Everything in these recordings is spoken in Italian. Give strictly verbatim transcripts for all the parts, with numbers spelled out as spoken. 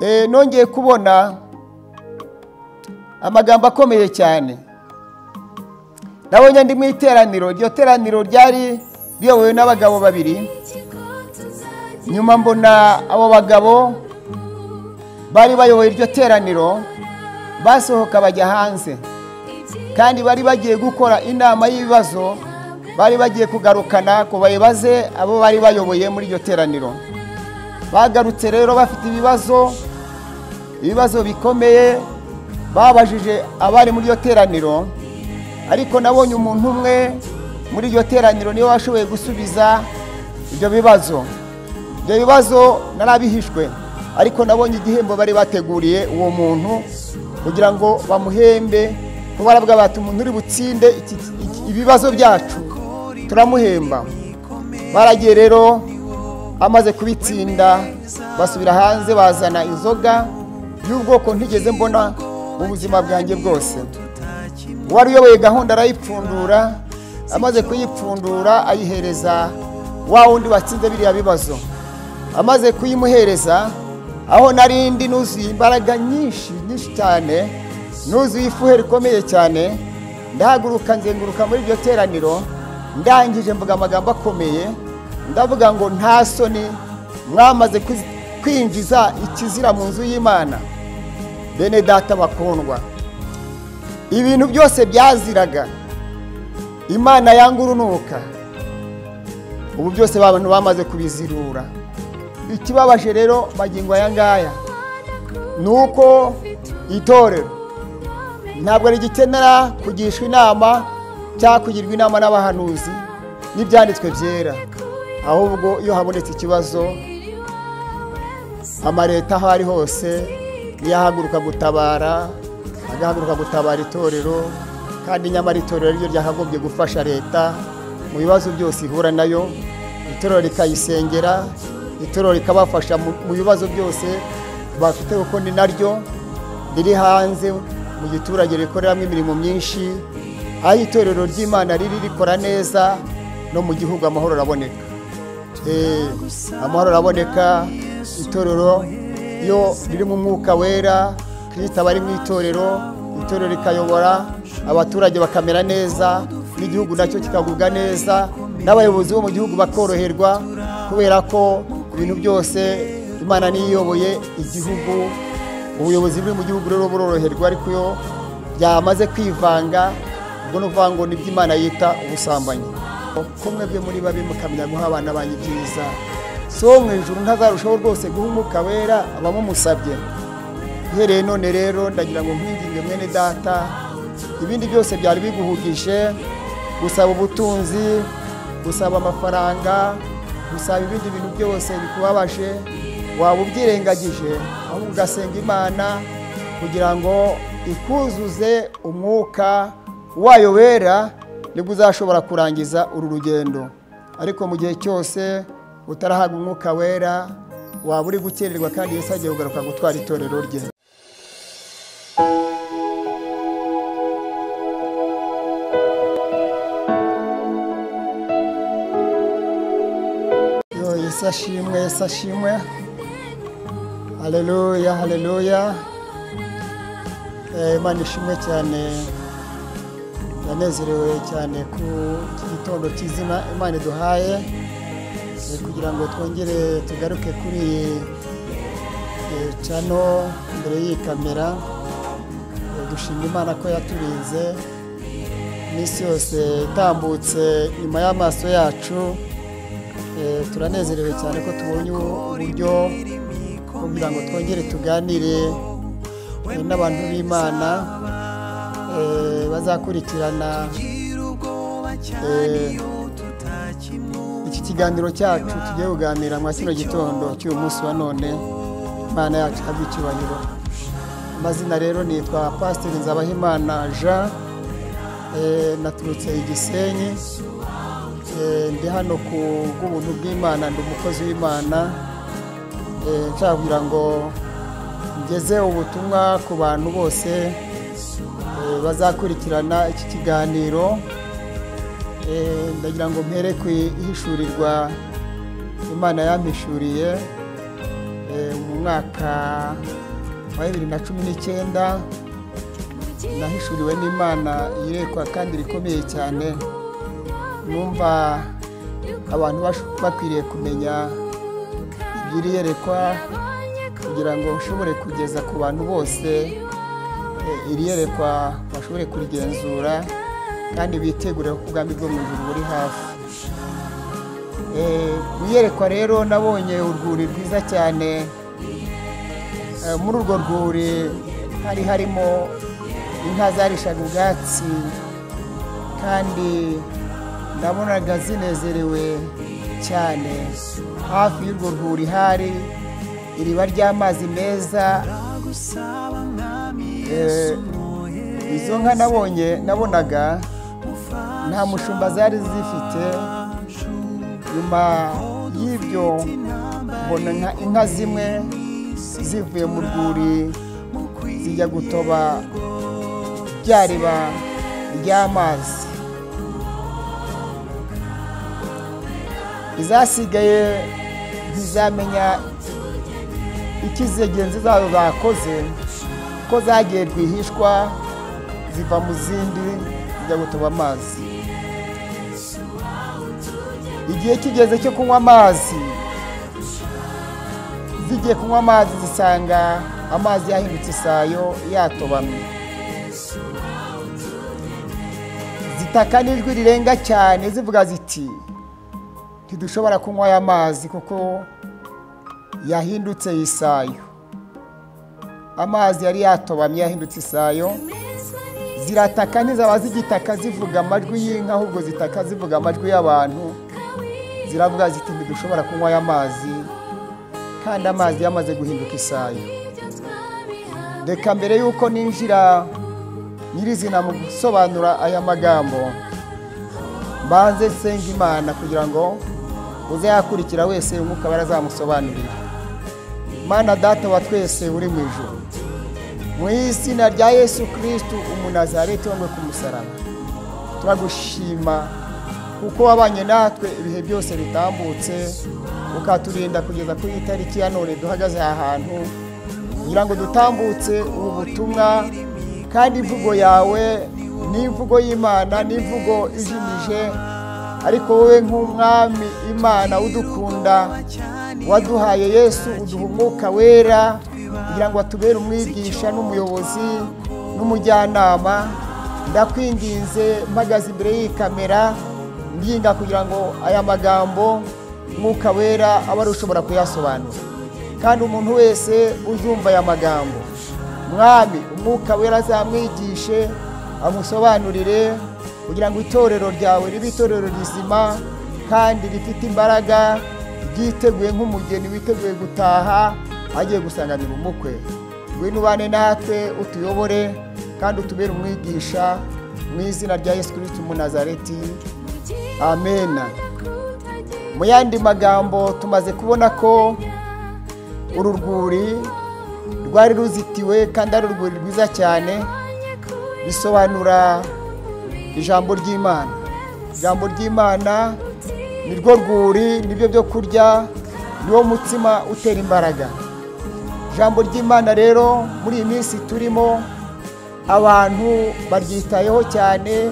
eh, nongeye kubona amagambo akomeye cyane. Nabonye ndi mu iteraniro, iryo teraniro ryari biyobowe n'abagabo babiri. Nyuma mbona abo bagabo bari bayoboye iryo teraniro basohoka bajya hanze, kandi bari bagiye gukora inama y'ibibazo bari bagiye kugarukana ku bayibaze abo bari bayoboye muri iryo teraniro. Bagarutse rero bafite ibibazo ibibazo bikomeye, babajije abari muri iryo teraniro, ariko nabonye umuntu umwe muri iryo teraniro niwe washoboye gusubiza ibyo bibazo. Ibyo bibazo narabihishwe, ariko nabonye igihembo bari bateguriye uwo muntu kugira ngo bamuhembe, kuko baravuga bati umuntu uri butsinde ibibazo byacu turamuhemba. Baragiye rero amaze kubitsinda basubira hanze bazana inzoga y'ubwoko ntigeze mbona mu buzima bwanjye bwose. Uwari uyoboye gahunda arayipfundura, amaze kuyipfundura ayihereza wa wundi watsinze biriya bibazo. Amaze kuyimuhereza, aho narindi nuzuye imbaraga nyinshi nyinshi cyane, nuzuye ifuhe rikomeye cyane, ndahaguruka nzenguruka muri iryo teraniro, ndangije mvuga amagambo akomeye, ndavuga ngo nta soni mwamaze kwinjiza ikizira mu nzu y'Imana. Bene data bakundwa, ibintu byose byaziraga Imana yangurunuka, ubu byose abantu bamaze kubizirura. Ikibabaje rero magingo aya ngaya nuko itorero ntabwo rigikenera kugishwa inama cyangwa kugirwa inama n'abahanuzi n'ibyanditswe byera, ahubwo iyo habonetse ikibazo amareta aho ari hose yahaguruka gutabara, agahaguruka gutabara itorero, kandi nyamara itorero ryo ryahagombye gufasha leta mu bibazo byose ihura nayo, itorero rikayisengera, itorero rikabafasha mu bibazo byose bafite, kuko ni naryo riri hanze mu giturage rikoreramo imirimo myinshi. Aho itorero ry'Imana riri rikora neza, no mu gihugu amahoro araboneka. Eh, amahoro araboneka. Itorero yo riri mu Mwuka Wera, Kristo abari mu itorero, itorero rikayobora abaturage bakamera neza, n'igihugu nacyo kikagubwa neza, n'abayobozi bo mu gihugu bakoroherwa, kubera ko ibintu byose Imana niyoboye igihugu. Ubuyobozi buri mu gihugu rero buroroherwa, ariko yo byamaze kwivanga, ubwo nuvuga ngo ni by'Imana yita ubusambanyi. Kumwe bye muri babi mukamenya guha abana banyu byiza, so mwijuru ntazarushaho rwose guha Umwuka Wera abamumusabye. Uhereye none rero ndagira ngo mpinginge mwene data, ibindi byose byari biguhugije, gusaba ubutunzi, gusaba amafaranga, gusaba ibindi bintu byose bikubabashe, waba ubyirengagije ahubwo ugasenga Imana kugira ngo ikuzuze Umwuka wayo Wera, nibwo uzashobora kurangiza uru rugendo. Ariko mu gihe cyose utarahaga Umwuka Wera waba uri gukererwa, kandi Yesu agiye kugaruka gutwara itorero rye. Sashimwe, sashimwe, haleluya, haleluya. Imana ishimwe cyane, yanezerewe cyane ku gitondo cy'izina Imana duhaye, kugira ngo twongere tugaruke kuri cano imbere y'iyi kamera. Dushima Imana ko yaturinze iminsi yose itambutse nyuma y'amaso yacu. Turanezerewe cyane ko tubonye uburyo kugira ngo twongere tuganire n'abantu b'Imana bazakurikirana iki kiganiro cyacu tugiye kuganira mu kino gitondo cy'uyu munsi wa none. Imana yacu ihabwe icyubahiro. Amazina rero nitwa Pasiteri Nzabahimana Jean, naturutse Igisenyi. Ndi hano ku bw'ubuntu bw'Imana, ndi umukozi w'Imana. Nshaka kugira ngo ngeze ubutumwa ku bantu bose bazakurikirana iki kiganiro. Ndagira ngo mpere ku ihishurirwa Imana yampishuriye mu umwaka wa bibiri na cumi n'icyenda nahishuriwe n'Imana irekwa kandi rikomeye cyane. Numva abantu bakwiriye kumenya ibiri yerekwa kugira ngo ushobore kugeza ku bantu bose, iri yerekwa bashobore kurigenzura kandi bitegure ubwami bwo mu ijuru buri hafi. Mu yerekwa rero nabonye urwuri rwiza cyane. Muri urwo rwuri hari harimo inka zarishaga ubwatsi, kandi ndabonaga zinezerewe cyane. Hafi y'urwo rwuri hari iriba ry'amazi meza. Izo nka nabonye nabonaga nta mushumba zari zifite. Nyuma y'ibyo mbona inka zimwe zivuye mu rwuri zijya gutoba rya riba ry'amazi. Izasigaye ntizamenya ikizigenzi zabo bakoze ko zagiye rwihishwa ziva mu zindi zijya gutoba amazi. Igihe kigeze cyo kunywa amazi, zigiye kunywa amazi zisanga amazi yahindutse isayo yatobamye. Zitaka n'ijwi rirenga cyane zivuga ziti, ntidushobora kunywa aya mazi kuko yahindutse isayo. Amazi yari yatobamye yahindutse isayo. Zirataka ntizaba zigitaka zivuga amajwi y'inka, ahubwo zitaka zivuga amajwi y'abantu. Ziravuga ziti, ntidushobora kunywa aya mazi kandi amazi yamaze guhinduka isayo. Reka mbere yuko ninjira nyirizina mu gusobanura aya magambo mbanze nsenga Imana kugira ngo uzayakurikira wese umwuka barazamusobanurira. Mana Data wa twese uri mu ijuru, mu izina rya Yesu Kristo umunazareti wambwe ku musaraba, turagushima kuko wabanye natwe ibihe byose bitambutse, ukaturinda kugeza ku itariki ya none duhagaze aha hantu, kugira ngo dutambutse ubu butumwa. Kandi imvugo yawe ni imvugo y'Imana, ni imvugo ijimije, ariko wowe nk'umwami Imana udukunda waduhaye Yesu, uduha Umwuka Wera kugira ngo atubere umwigisha n'umuyobozi n'umujyanama. Ndakwinginze mpagaze imbere y'ikamera ndinga kugira ngo aya magambo Mwuka Wera abari ushobora kuyasobanura, kandi umuntu wese uzumva aya magambo Mwami Umwuka Wera azamwigishe amusobanurire, kugira ngo itorero ryawe ribe itorero rizima kandi rifite imbaraga, ryiteguye nk'umugeni witeguye gutaha agiye gusanganira umukwe. Ngwino ubane natwe, utuyobore kandi utubere umwigisha, mu izina rya Yesu Kristo Umunazareti, amen. Mu yandi magambo, tumaze kubona ko uru rwuri rwari ruzitiwe kandi ari urwuri rwiza cyane. Bisobanura ijambo ry'Imana. Ijambo ry'Imana ni rwo rwuri, nibyo byo kurya, niwo mutsima utera imbaraga. Ijambo ry'Imana rero muri iyi minsi turimo abantu baryitayeho cyane,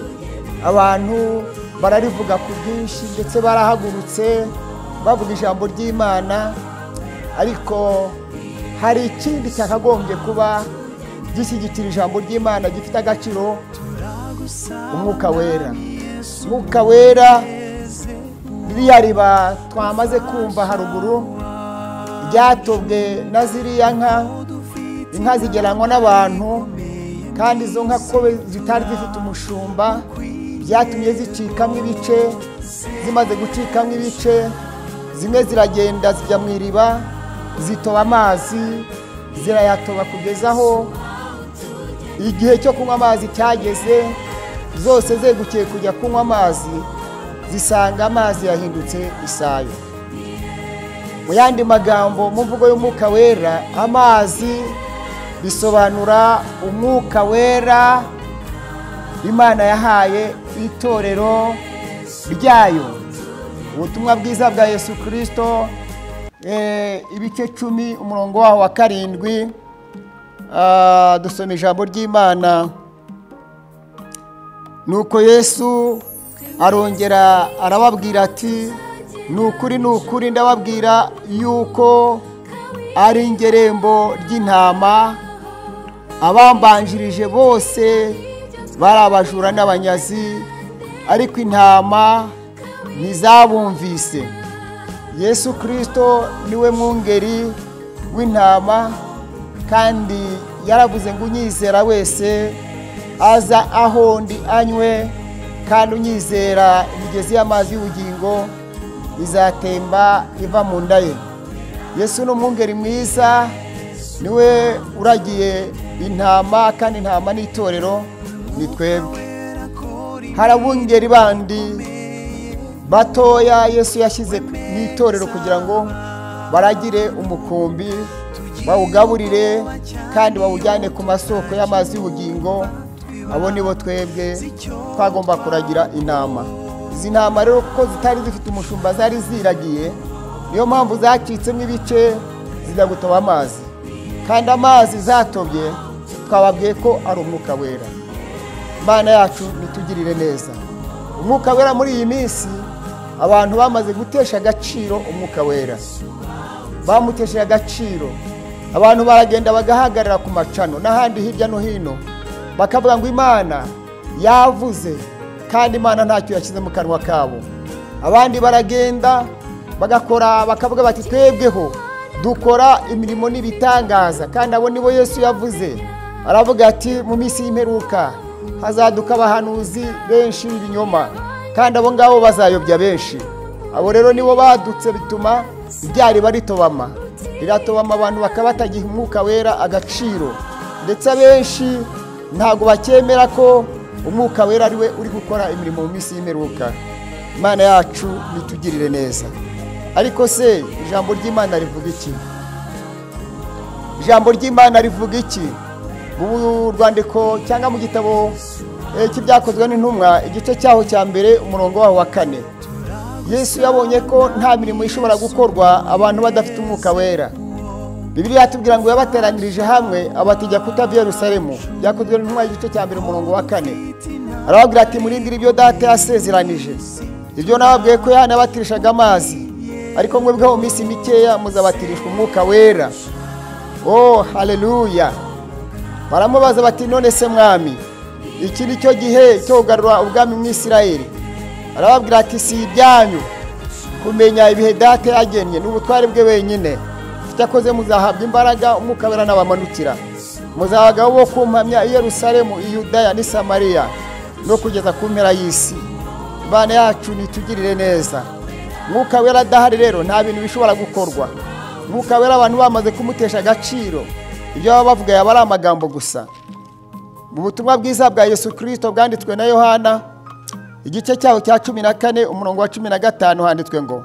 abantu bararivuga ku bwinshi ndetse barahagurutse bavuga ijambo ry'Imana. Ariko hari ikindi cyakagombye kuba gishyigikira ijambo ry'Imana gifite agaciro, Umwuka Wera. Umwuka Wera ririya riba twamaze kumva haruguru ryatobwe na ziriya nka, inka zigeranywa n'abantu, kandi izo nka ko zitari zifite umushumba byatumye zicikamo ibice. Zimaze gucikamo ibice, zimwe ziragenda zijya mu iriba zitoba amazi, zirayatoba kugeza aho igihe cyo kunywa amazi cyageze. Zose zegukiye kujya kunywa amazi, zisanga amazi yahindutse isayo. Mu yandi magambo, mu mvugo y'Umwuka Wera, amazi bisobanura Umwuka Wera Imana yahaye itorero ryayo. Ubutumwa bwiza bwa Yesu Kristo ibice cumi umurongo waho wa karindwi dusoma ijambo ry'Imana. Nuko Yesu arongera arababwira ati nukuri nukuri ndababwira yuko ari ingerembo ry'intama, abambanjirije bose bari abajura n'abanyazi, ariko intama ntizabumvise. Yesu Kristo niwe mwungeri w'intama, kandi yaravuze ngo unyizera wese aza aho ndi anywe, kandi unyizera imigezi y'amazi y'ubugingo izatemba iva mu nda ye. Yesu ni umwungeri mwiza, niwe uragiye intama, kandi intama n'itorero ni twebwe. Hari abungeri bandi batoya Yesu yashyize mu itorero kugira ngo baragire umukumbi, bawugaburire kandi bawujyane ku masoko y'amazi y'ubugingo. Abo nibo twebwe twagomba kuragira intama. Izi ntama rero kuko zitari zifite umushumba zari ziragiye, niyo mpamvu zacitsemo ibice zijya gutoba amazi, kandi amazi zatobye twababwiye ko ari umwuka wera. Imana yacu nitugirire neza. Umwuka wera muri iyi minsi abantu bamaze gutesha agaciro umwuka wera, bamutesha agaciro. Abantu baragenda bagahagarara ku macano n'ahandi hirya no hino, bakavuga ngo Imana yavuze, kandi Imana ntacyo yashyize mu kanwa kabo. Abandi baragenda bagakora bakavuga bati twebweho dukora imirimo n'ibitangaza, kandi abo nibo Yesu yavuze. Aravuga ati mu minsi y'imperuka hazaduka abahanuzi benshi b'ibinyoma, kandi abo ngabo bazayobya benshi. Abo rero nibo badutse, bituma ibyari baritobama, riratobama abantu bakabatagiha umwuka wera agaciro, ndetse abenshi ntago bakemera ko umwuka wera ariwe uri gukora imirimo mu minsi y'imperuka. Imana yacu nitugirire neza. Ariko se ijambo ry'Imana rivuga iki? Ijambo ry'Imana rivuga iki? Mu rwandiko cyangwa mu gitabo cy'ibyakozwe n'intumwa igice cyaho cya mbere umurongo waho wa kane, Yesu yabonye ko nta mirimo ishobora gukorwa abantu badafite umwuka wera. Bibiliya yatubwira ngo yabateranyirije hamwe abategeka kutava i Yerusalemu. Byakozwe n'intumwa igice cya mbere umurongo wa kane. Arababwira ati murindire ibyo Data yasezeranije. Ibyo nababwiye ko Yohana batirishaga amazi, ariko mwebwe mu minsi mikeya muzabatirishwa umwuka wera. Oh haleluya. Baramubaza bati none se Mwami, iki ni cyo gihe cyo kugarura ubwami mu Isirayeli? Arababwira ati si ibyanyu kumenya ibihe Data yagennye n'ubutware bwe wenyine. Icyakoze muzahabwa imbaraga umwuka wera n'abamanukira, muzabaga bo kumpamya i Yerusalemu, i Yudaya n'i Samariya no kugeza ku mpera y'isi. Imana yacu nitugirire neza. Mwuka wera adahari rero nta bintu bishobora gukorwa. Mwuka wera abantu bamaze kumutesha agaciro, ibyo baba bavuga yaba ari amagambo gusa. Mu butumwa bwiza bwa Yesu Kristo bwanditswe na Yohana igice cyaho cya cumi na kane umurongo wa cumi na gatanu handitswe ngo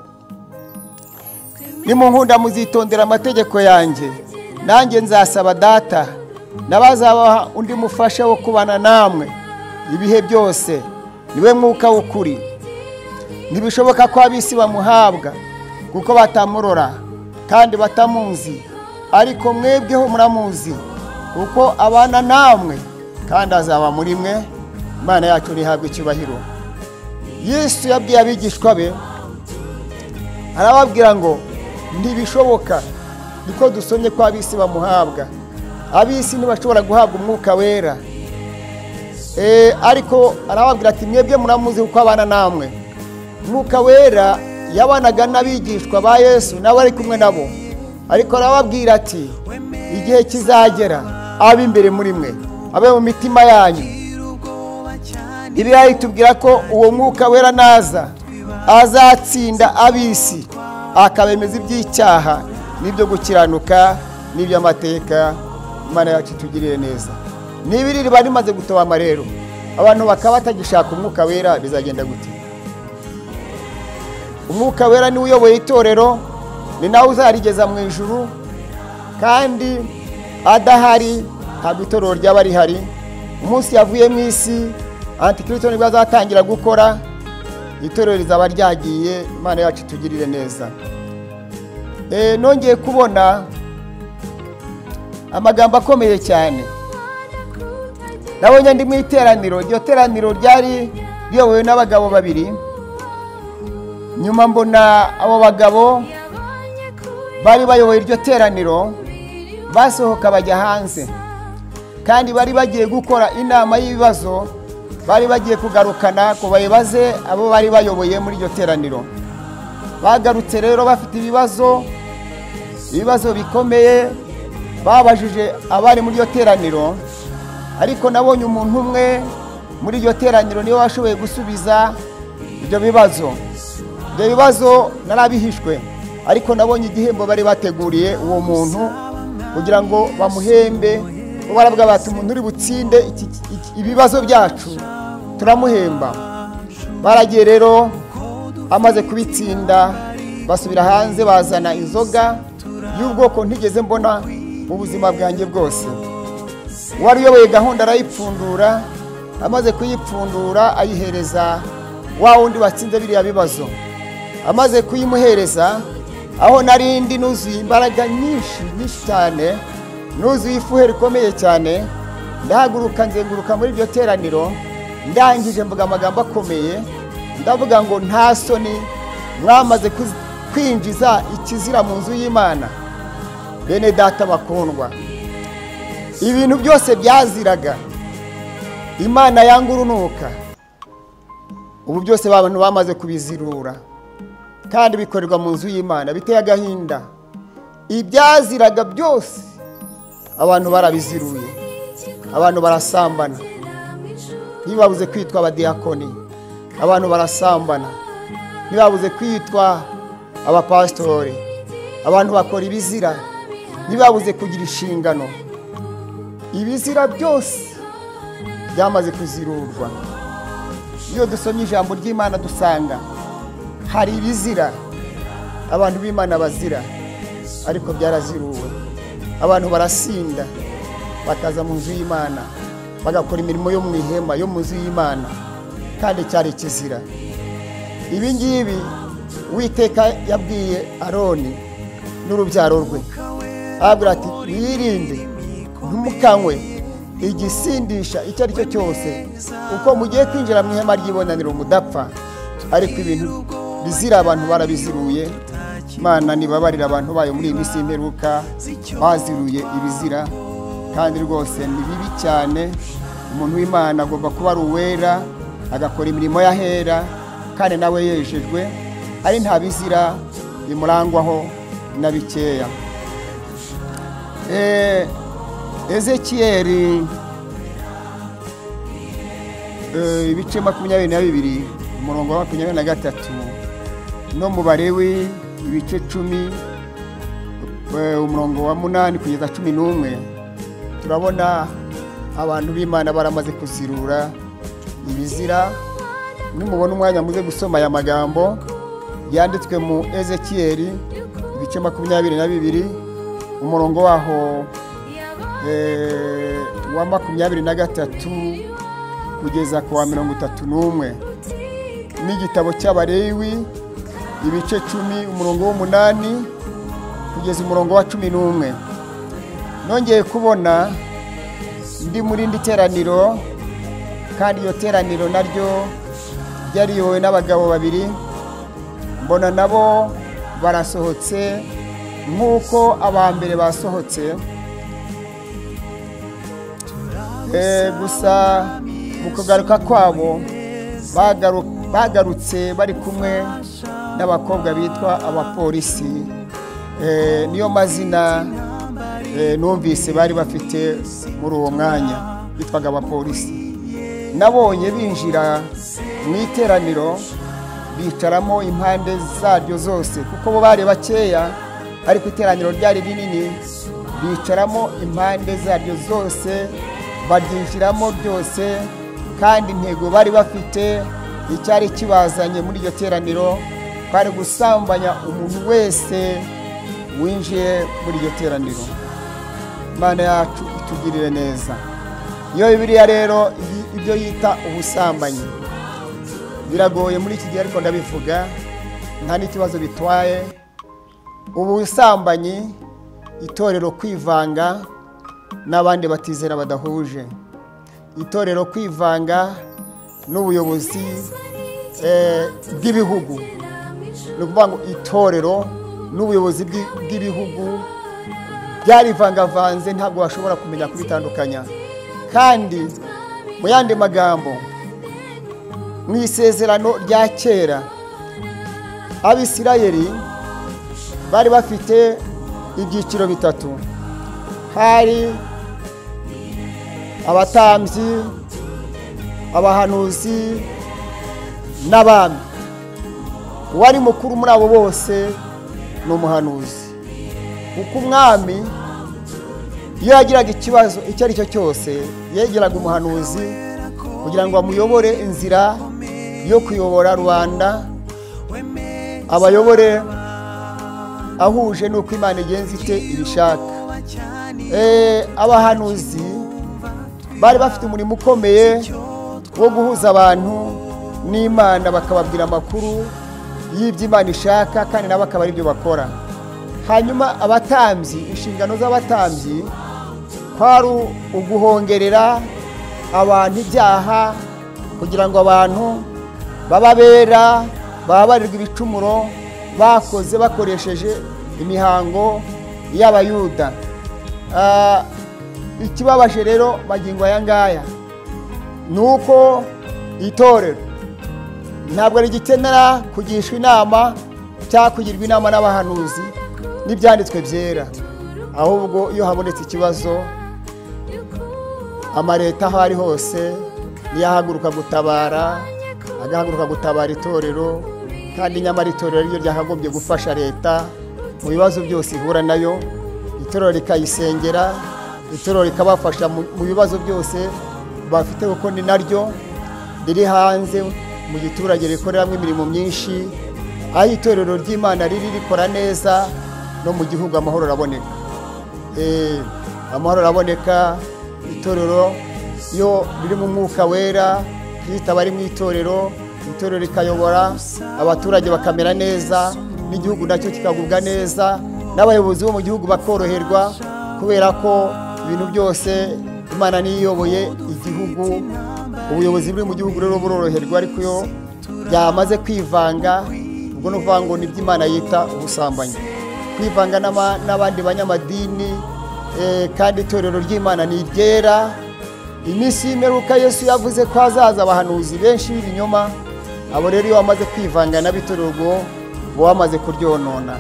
nimunkunda muzitondera amategeko yanjye, nanjye nzasaba Data nabazabaha undi mufasha wo kubana namwe ibihe byose, niwe mwuka w'ukuri. Ntibishoboka ko ab'isi bamuhabwa kuko batamurora kandi batamuzi, ariko mwebweho muramuzi kuko abana namwe kandi azaba muri mwe. Imana yacu nihabwe icyubahiro. Yesu yabwiye abigishwa be arababwira ngo ntibishoboka, niko dusomye ko ab'isi bamuhabwa. Ab'isi ntibashobora guhabwa umwuka wera, e, ariko arababwira ati mwebwe muramuzi kuko abana namwe. Umwuka wera yabanaga n'abigishwa ba Yesu, nawe ari kumwe nabo, ariko arababwira ati igihe kizagera abe imbere muri mwe, abe mu mitima yanyu. Bibiliya itubwira ko uwo mwuka wera naza azatsinda ab'isi, akabemeza iby'icyaha n'ibyo gukiranuka n'iby'amateka. Imana yacu itugirire neza. Niba iri riba rimaze gutobama rero abantu bakaba batagishaka umwuka wera, bizagenda gute? Umwuka wera ni uyoboye itorero, ni nawe uzarigeza mu ijuru, kandi adahari ntabwo itorero ryaba rihari. Umunsi yavuye mu isi Antikristo nibwo azatangira gukora, itorero rizaba ryagiye. Imana yacu itugirire neza. nongeye kubona amagambo akomeye cyane. Nabonye ndi mu iteraniro, iryo teraniro ryari ryowe n'abagabo babiri. Nyuma mbona abo bagabo bari bayoboye iryo teraniro basohoka bajya hanze, kandi bari bagiye gukora inama y'ibibazo bari bagiye kugarukana ko bayibaze abo bari bayoboye muri iryo teraniro. Bagarutse rero bafite ibibazo ibibazo bikomeye, babajije abari muri iryo teraniro, ariko nabonye umuntu umwe muri iryo teraniro niwe washoboye gusubiza ibyo bibazo. Ibyo bibazo narabihishwe, ariko nabonye igihembo bari bateguriye uwo muntu kugira ngo bamuhembe. Barabwa bati umuntu uri butsinde ibibazo byacu turamuhemba. Baragiye rero amaze kubitsinda basubira hanze bazana inzoga y'ubwoko ntigeze mbona mu buzima bwanjye bwose. Wari uyoboye gahunda arayipfundura, amaze kuyipfundura ayihereza wa wundi watsinze biriya bibazo. Amaze kuyimuhereza, aho narindi nuzuye imbaraga nyinshi nyinshi cyane, nuzuye ifuhe rikomeye cyane, ndahaguruka nzenguruka muri iryo teraniro. Ndangije mvuga amagambo akomeye, ndavuga ngo nta soni mwamaze kwinjiza ikizira mu nzu y'Imana. Bene data bakundwa, ibintu byose byaziraga Imana yanga urunuka, ubu byose abantu bamaze kubizirura kandi bikorerwa mu nzu y'Imana. Biteye agahinda, ibyaziraga byose abantu barabiziruye, abantu barasambana, ntibabuze kwitwa abadiyakoni, abantu barasambana, ntibabuze kwitwa abapastori, abantu bakora ibizira, ntibabuze kugira inshingano. Ibizira byose byamaze kuzirurwa. Iyo dusomye ijambo ry'Imana dusanga hari ibizira abantu b'Imana bazira, ariko byaraziruwe. Abantu barasinda bakaza mu nzu y'Imana bagakora imirimo yo mu ihema yo mu nzu y'Imana, kandi cyari kizira. Ibi ngibi Uwiteka yabwiye Aroni n'urubyaro rwe, abwira ati mwirinde ntumukanywe igisindisha icyo ari cyo cyose, uko mugiye kwinjira mu ihema ry'ibonaniro mudapfa. Ariko ibintu bizira abantu barabiziruye. Imana nibabarira abantu bayo muri iyi minsi y'imperuka baziruye ibizira, kandi rwose ni bibi cyane. Umuntu w'Imana agomba kuba ari uwera, agakora imirimo y'ahera, kandi nawe yejejwe, ari nta bizira bimurangwaho na bikeya. Eh Ezekiyeli eh ibice makumyabiri na bibiri umurongo wa makumyabiri na gatatu no mu Balewi ibice cumi umurongo wa munani kugeza cumi n'umwe, turabona abantu b'Imana baramaze kuzirura ibizira. Nimubona umwanya muze gusoma aya magambo yanditswe mu Ezekiyeli ibice makumyabiri na bibiri umurongo waho wa makumyabiri na gatatu kugeza ku wa mirongo itatu n'umwe. N'igitabo cy'Abalewi ibice cumi umurongo w'umunani kugeza umurongo wa cumi n'umwe. Nongeye kubona ndi muri indi teraniro, kandi iyo teraniro naryo ryariyowe n'abagabo babiri. Mbona nabo barasohotse nk'uko abambere basohotse, gusa mu kugaruka kwabo bagarutse bari kumwe n'abakobwa bitwa abapolisi. Eh niyo mazina numvise bari bafite muri uwo mwanya, bitwaga abapolisi. Nabonye binjira mu iteraniro bicaramo impande zaryo zose, kuko bo bari bakeya ariko iteraniro ryari rinini. Bicaramo impande zaryo zose, baryinjiramo byose, kandi intego bari bafite icyari kibazanye muri iryo teraniro kwari gusambanya umuntu wese winjiye muri iryo teraniro. Imana yacu itugirire neza. Iyo Bibiliya rero ibyo yita ubusambanyi biragoye muri iki gihe, ariko ndabivuga nta n'ikibazo bitwaye. ubusambanyi, itorero kwivanga n'abandi batizera badahuje, itorero kwivanga n'ubuyobozi bw'ibihugu, no kuvuga ngo itorero n'ubuyobozi bw'ibihugu byarivangavanze, ntabwo bashobora kumenya kubitandukanya. Kandi mu yandi magambo, mu isezerano rya kera Abisirayeli bari bafite ibyiciro bitatu. Hari abatambyi, abahanuzi n'abami. Uwari mukuru muri abo bose ni umuhanuzi, kuko umwami iyo yagiraga ikibazo icyo ari cyo cyose yegeraga umuhanuzi kugira ngo amuyobore inzira yo kuyobora Rwanda, abayobore ahuje n'uko Imana igenza ite ibishaka. Abahanuzi bari bafite umurimo ukomeye wo guhuza abantu n'Imana, bakababwira amakuru y'ibyo Imana ishaka, kandi nabo akaba ari byo bakora. Hanyuma abatambyi, inshingano z'abatambyi kwari uguhongerera abantu ibyaha kugira ngo abantu bababera bababarirwa ibicumuro bakoze bakoresheje imihango y'Abayuda. Ikibabaje rero magingo aya ngaya ni uko itorero ntabwo rigikenera kugishwa inama cyangwa kugirwa inama n'abahanuzi n'ibyanditswe byera, ahubwo iyo habonetse ikibazo amareta aho ari hose niyahaguruka gutabara, agahaguruka gutabara itorero. Kandi nyamara itorero ryo ryakagombye gufasha leta mu bibazo byose ihura nayo, itorero rikayisengera, itorero rikabafasha mu bibazo byose bafite, kuko ni naryo riri hanze mu giturage rikoreramo imirimo myinshi. Aho itorero ry'Imana riri rikora neza, no mu gihugu amahoro araboneka. Eh amahoro araboneka itorero yo biri mu mwuka wera, yita bari mu itorero, itorero rikayobora abaturage bakamera neza, n'igihugu nacyo kikagubwa neza, n'abayobozi bo mu gihugu bakoroherwa, kubera ko ibintu byose Imana niyoboye igihugu. Ubuyobozi buri mu gihugu rero buroroherwa, ariko yo byamaze kwivanga, ubwo no kuvuga ngo ni iby'Imana yita ubusambanyi, kwivanga n'abandi banyamadini. Kandi itorero ry'Imana ni iryera. Iminsi y'imperuka Yesu yavuze ko hazaza abahanuzi benshi b'ibinyoma. Abo rero iyo bamaze kwivanga n'abitorero baba bamaze kuryonona.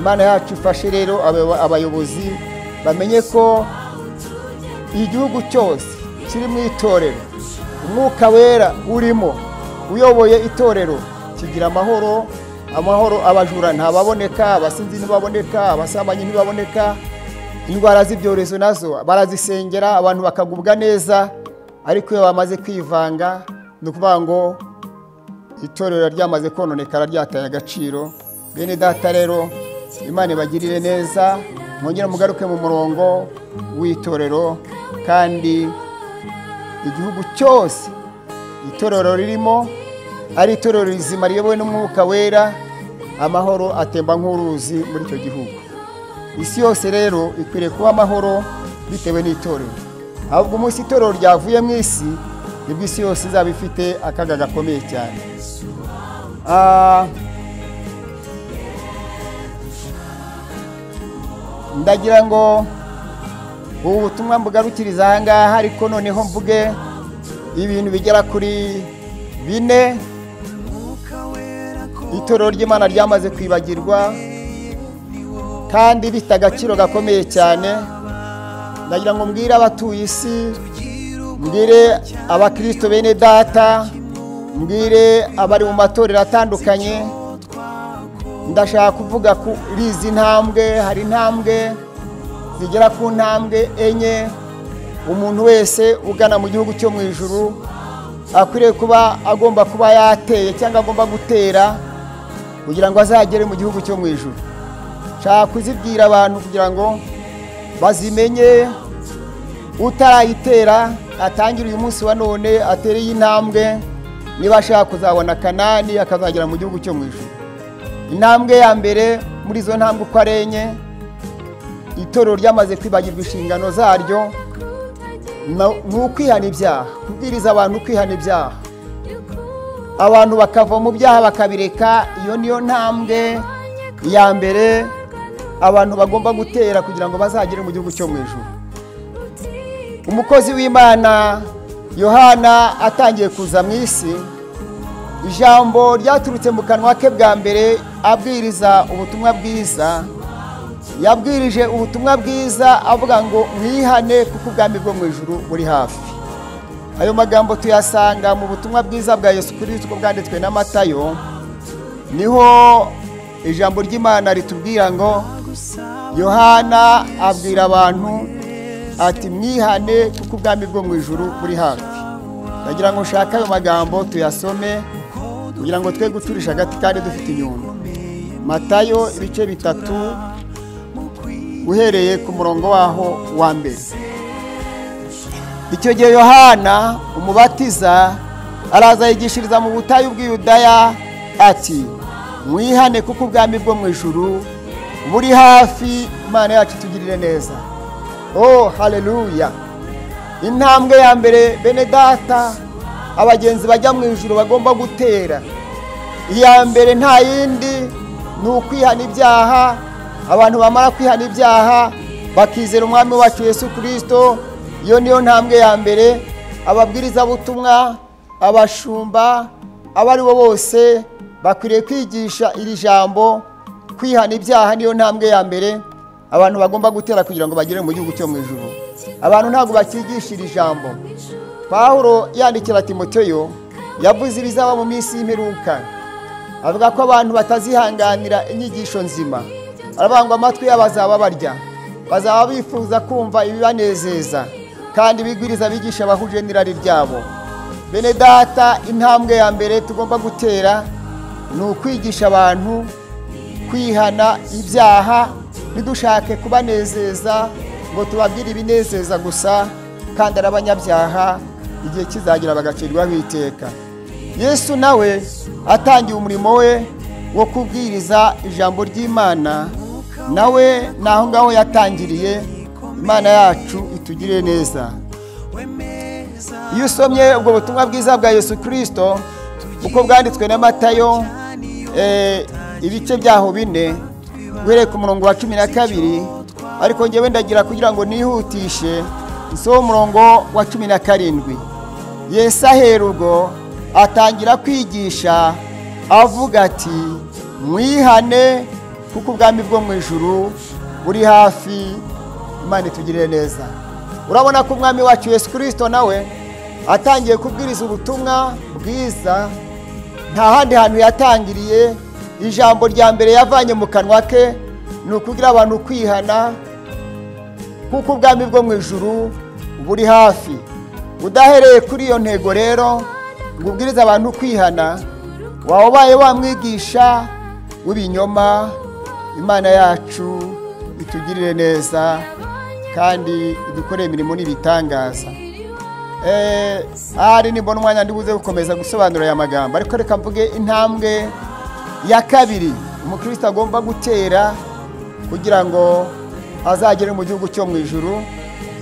Imana yacu ifashe rero abayobozi bamenye ko igihugu cyose kiri mu itorero, umwuka wera urimo, uyoboye itorero kigira amahoro. Amahoro abajura ntababoneka, abasinzi ntibaboneka, abasambanyi ntibaboneka, indwara z'ibyorezo nazo barazisengera, abantu bakagubwa neza. Ariko iyo bamaze kwivanga no kuvuga ngo itorero ryamaze kononekara, ryataye agaciro. Bene data rero, Imana ibagirire neza, mwongere mugaruke mu murongo w'itorero, kandi igihugu cyose itorero ririmo ari itorero rizima riyobowe n'umwuka wera, amahoro atemba nk'uruzi muri icyo gihugu. Isi yose rero ikwiriye kuba amahoro bitewe n'itorero, ahubwo umunsi itorero ryavuye mu isi nibwo isi yose izaba ifite akaga gakomeye cyane. Ndagira ngo ubu butumwa mbugarukiriza aha ngaha, ariko noneho mvuge ibintu bigera kuri bine. Itorero ry'Imana ryamaze kwibagirwa kandi rifite agaciro gakomeye cyane. Ndagira ngo mbwire abatuye isi, mbwire abakristo bene data, mbwire abari mu matorero atandukanye. Ndashaka kuvuga kuri izi ntambwe. Hari intambwe zigera ku ntambwe enye umuntu wese ugana mu gihugu cyo mu ijuru akwiriye kuba agomba kuba yateye cyangwa agomba gutera, kugira ngo azagere mu gihugu cyo mu ijuru. Nshaka kuzibwira abantu kugira ngo bazimenye. Utarayitera atangira uyu munsi wa none atereye intambwe, niba ashaka kuzabona Kanani akazagera mu gihugu cyo mu ijuru. Intambwe ya mbere muri izo ntambwe uko arenye, itorero ryamaze kwibagirwa inshingano zaryo ni ukwihana ibyaha, kubwiriza abantu kwihana ibyaha, abantu bakava mu byaha bakabireka. Iyo niyo ntambwe ya mbere abantu bagomba gutera kugira ngo bazagere mu gihugu cyo mu ijuru. Umukozi w'Imana Yohana atangiye kuza mu isi, ijambo ryaturutse mu kanwa ke bwa mbere abwiriza ubutumwa bwiza. Yabwirije ubutumwa bwiza avuga ngo mwihane kuko ubwami bwo mu ijuru buri hafi. Ayo magambo tuyasanga mu butumwa bwiza bwa Yesu Kristo bwanditswe na Matayo. Niho ijambo ry'Imana ritubwira ngo Yohana abwira abantu ati mwihane kuko ubwami bwo mu ijuru buri hafi. Ndagira ngo nshaka ayo magambo tuyasome kugira ngo twe guturisha gati kandi dufite inyundo. Matayo ibice bitatu uhereye ku murongo waho wa mbere. Icyo gihe Yohana umubatiza araza yigishiriza mu butayu bw'i Yudaya ati mwihane kuko ubwami bwo mu ijuru buri hafi. Imana yacu tugirire neza. Oh haleluya. Intambwe ya mbere bene data abagenzi bajya mu ijuru bagomba gutera, iya mbere nta yindi ni ukwihana ibyaha. Abantu bamara kwihana ibyaha bakizera umwami wacu Yesu Kristo, iyo niyo ntambwe ya mbere. Ababwiriza butumwa, abashumba, abari bo bose bakwiriye kwigisha iri jambo. Kwihana ibyaha niyo ntambwe ya mbere abantu bagomba gutera kugira ngo bagere mu gihugu cyo mu ijuru. Abantu ntabwo bakigishira ijambo. Paulo yandikira Timoteyo yavuze ibizaba mu minsi y'imperuka, avuga ko abantu batazihanganira inyigisho nzima, arabangwa amatwi y'abazaba barya, bazaba bifuza kumva ibibanezeza kandi bigwiriza bigisha bahuje n'irari ryabo. Bene data, intambwe ya mbere tugomba gutera ni ukwigisha abantu kwihana ibyaha. Nidushake kubanezeza ngo tubabwire ibinezeza gusa, kandi arabanyabyaha igihe kizagira bagakirwa biteka. Yesu nawe atangiye umurimo we wo kubwiriza ijambo ry'Imana, nawe naho ngaho yatangiriye. Imana yacu itugire neza. Iyo usomye ubwo butumwa bwiza bwa Yesu Kristo uko bwanditswe na Matayo eh, ibice byaho bine uhereye ku murongo wa cumi na kabiri, ariko njyewe ndagira kugira ngo nihutishe iso murongo wa cumi na karindwi. Yesu ahera ubwo atangira kwigisha avuga ati mwihane kuko ubwami bwo mu ijuru buri hafi. Imana tugirire neza. Urabona ko umwami wacu Yesu Kristo nawe atangiye kubwiriza ubutumwa bwiza, nta handi hantu yatangiriye. Ijambo rya mbere yavanye mu kanwa ke ni ukugira abantu kwihana kuko ubwami bwo mu ijuru buri hafi. Udahereye kuri iyo ntego rero ngo ubwiriza abantu kwihana, wabaye wamwigisha w'ibinyoma. Imana yacu itugirire neza kandi idukoreye imirimo n'ibitangaza. Eh ari ni bona umwanya ndibuze gukomeza gusobanura aya magambo, ariko reka mvuge intambwe ya kabiri umukristo agomba gutera kugira ngo azagere mu gihugu cyo mu ijuru.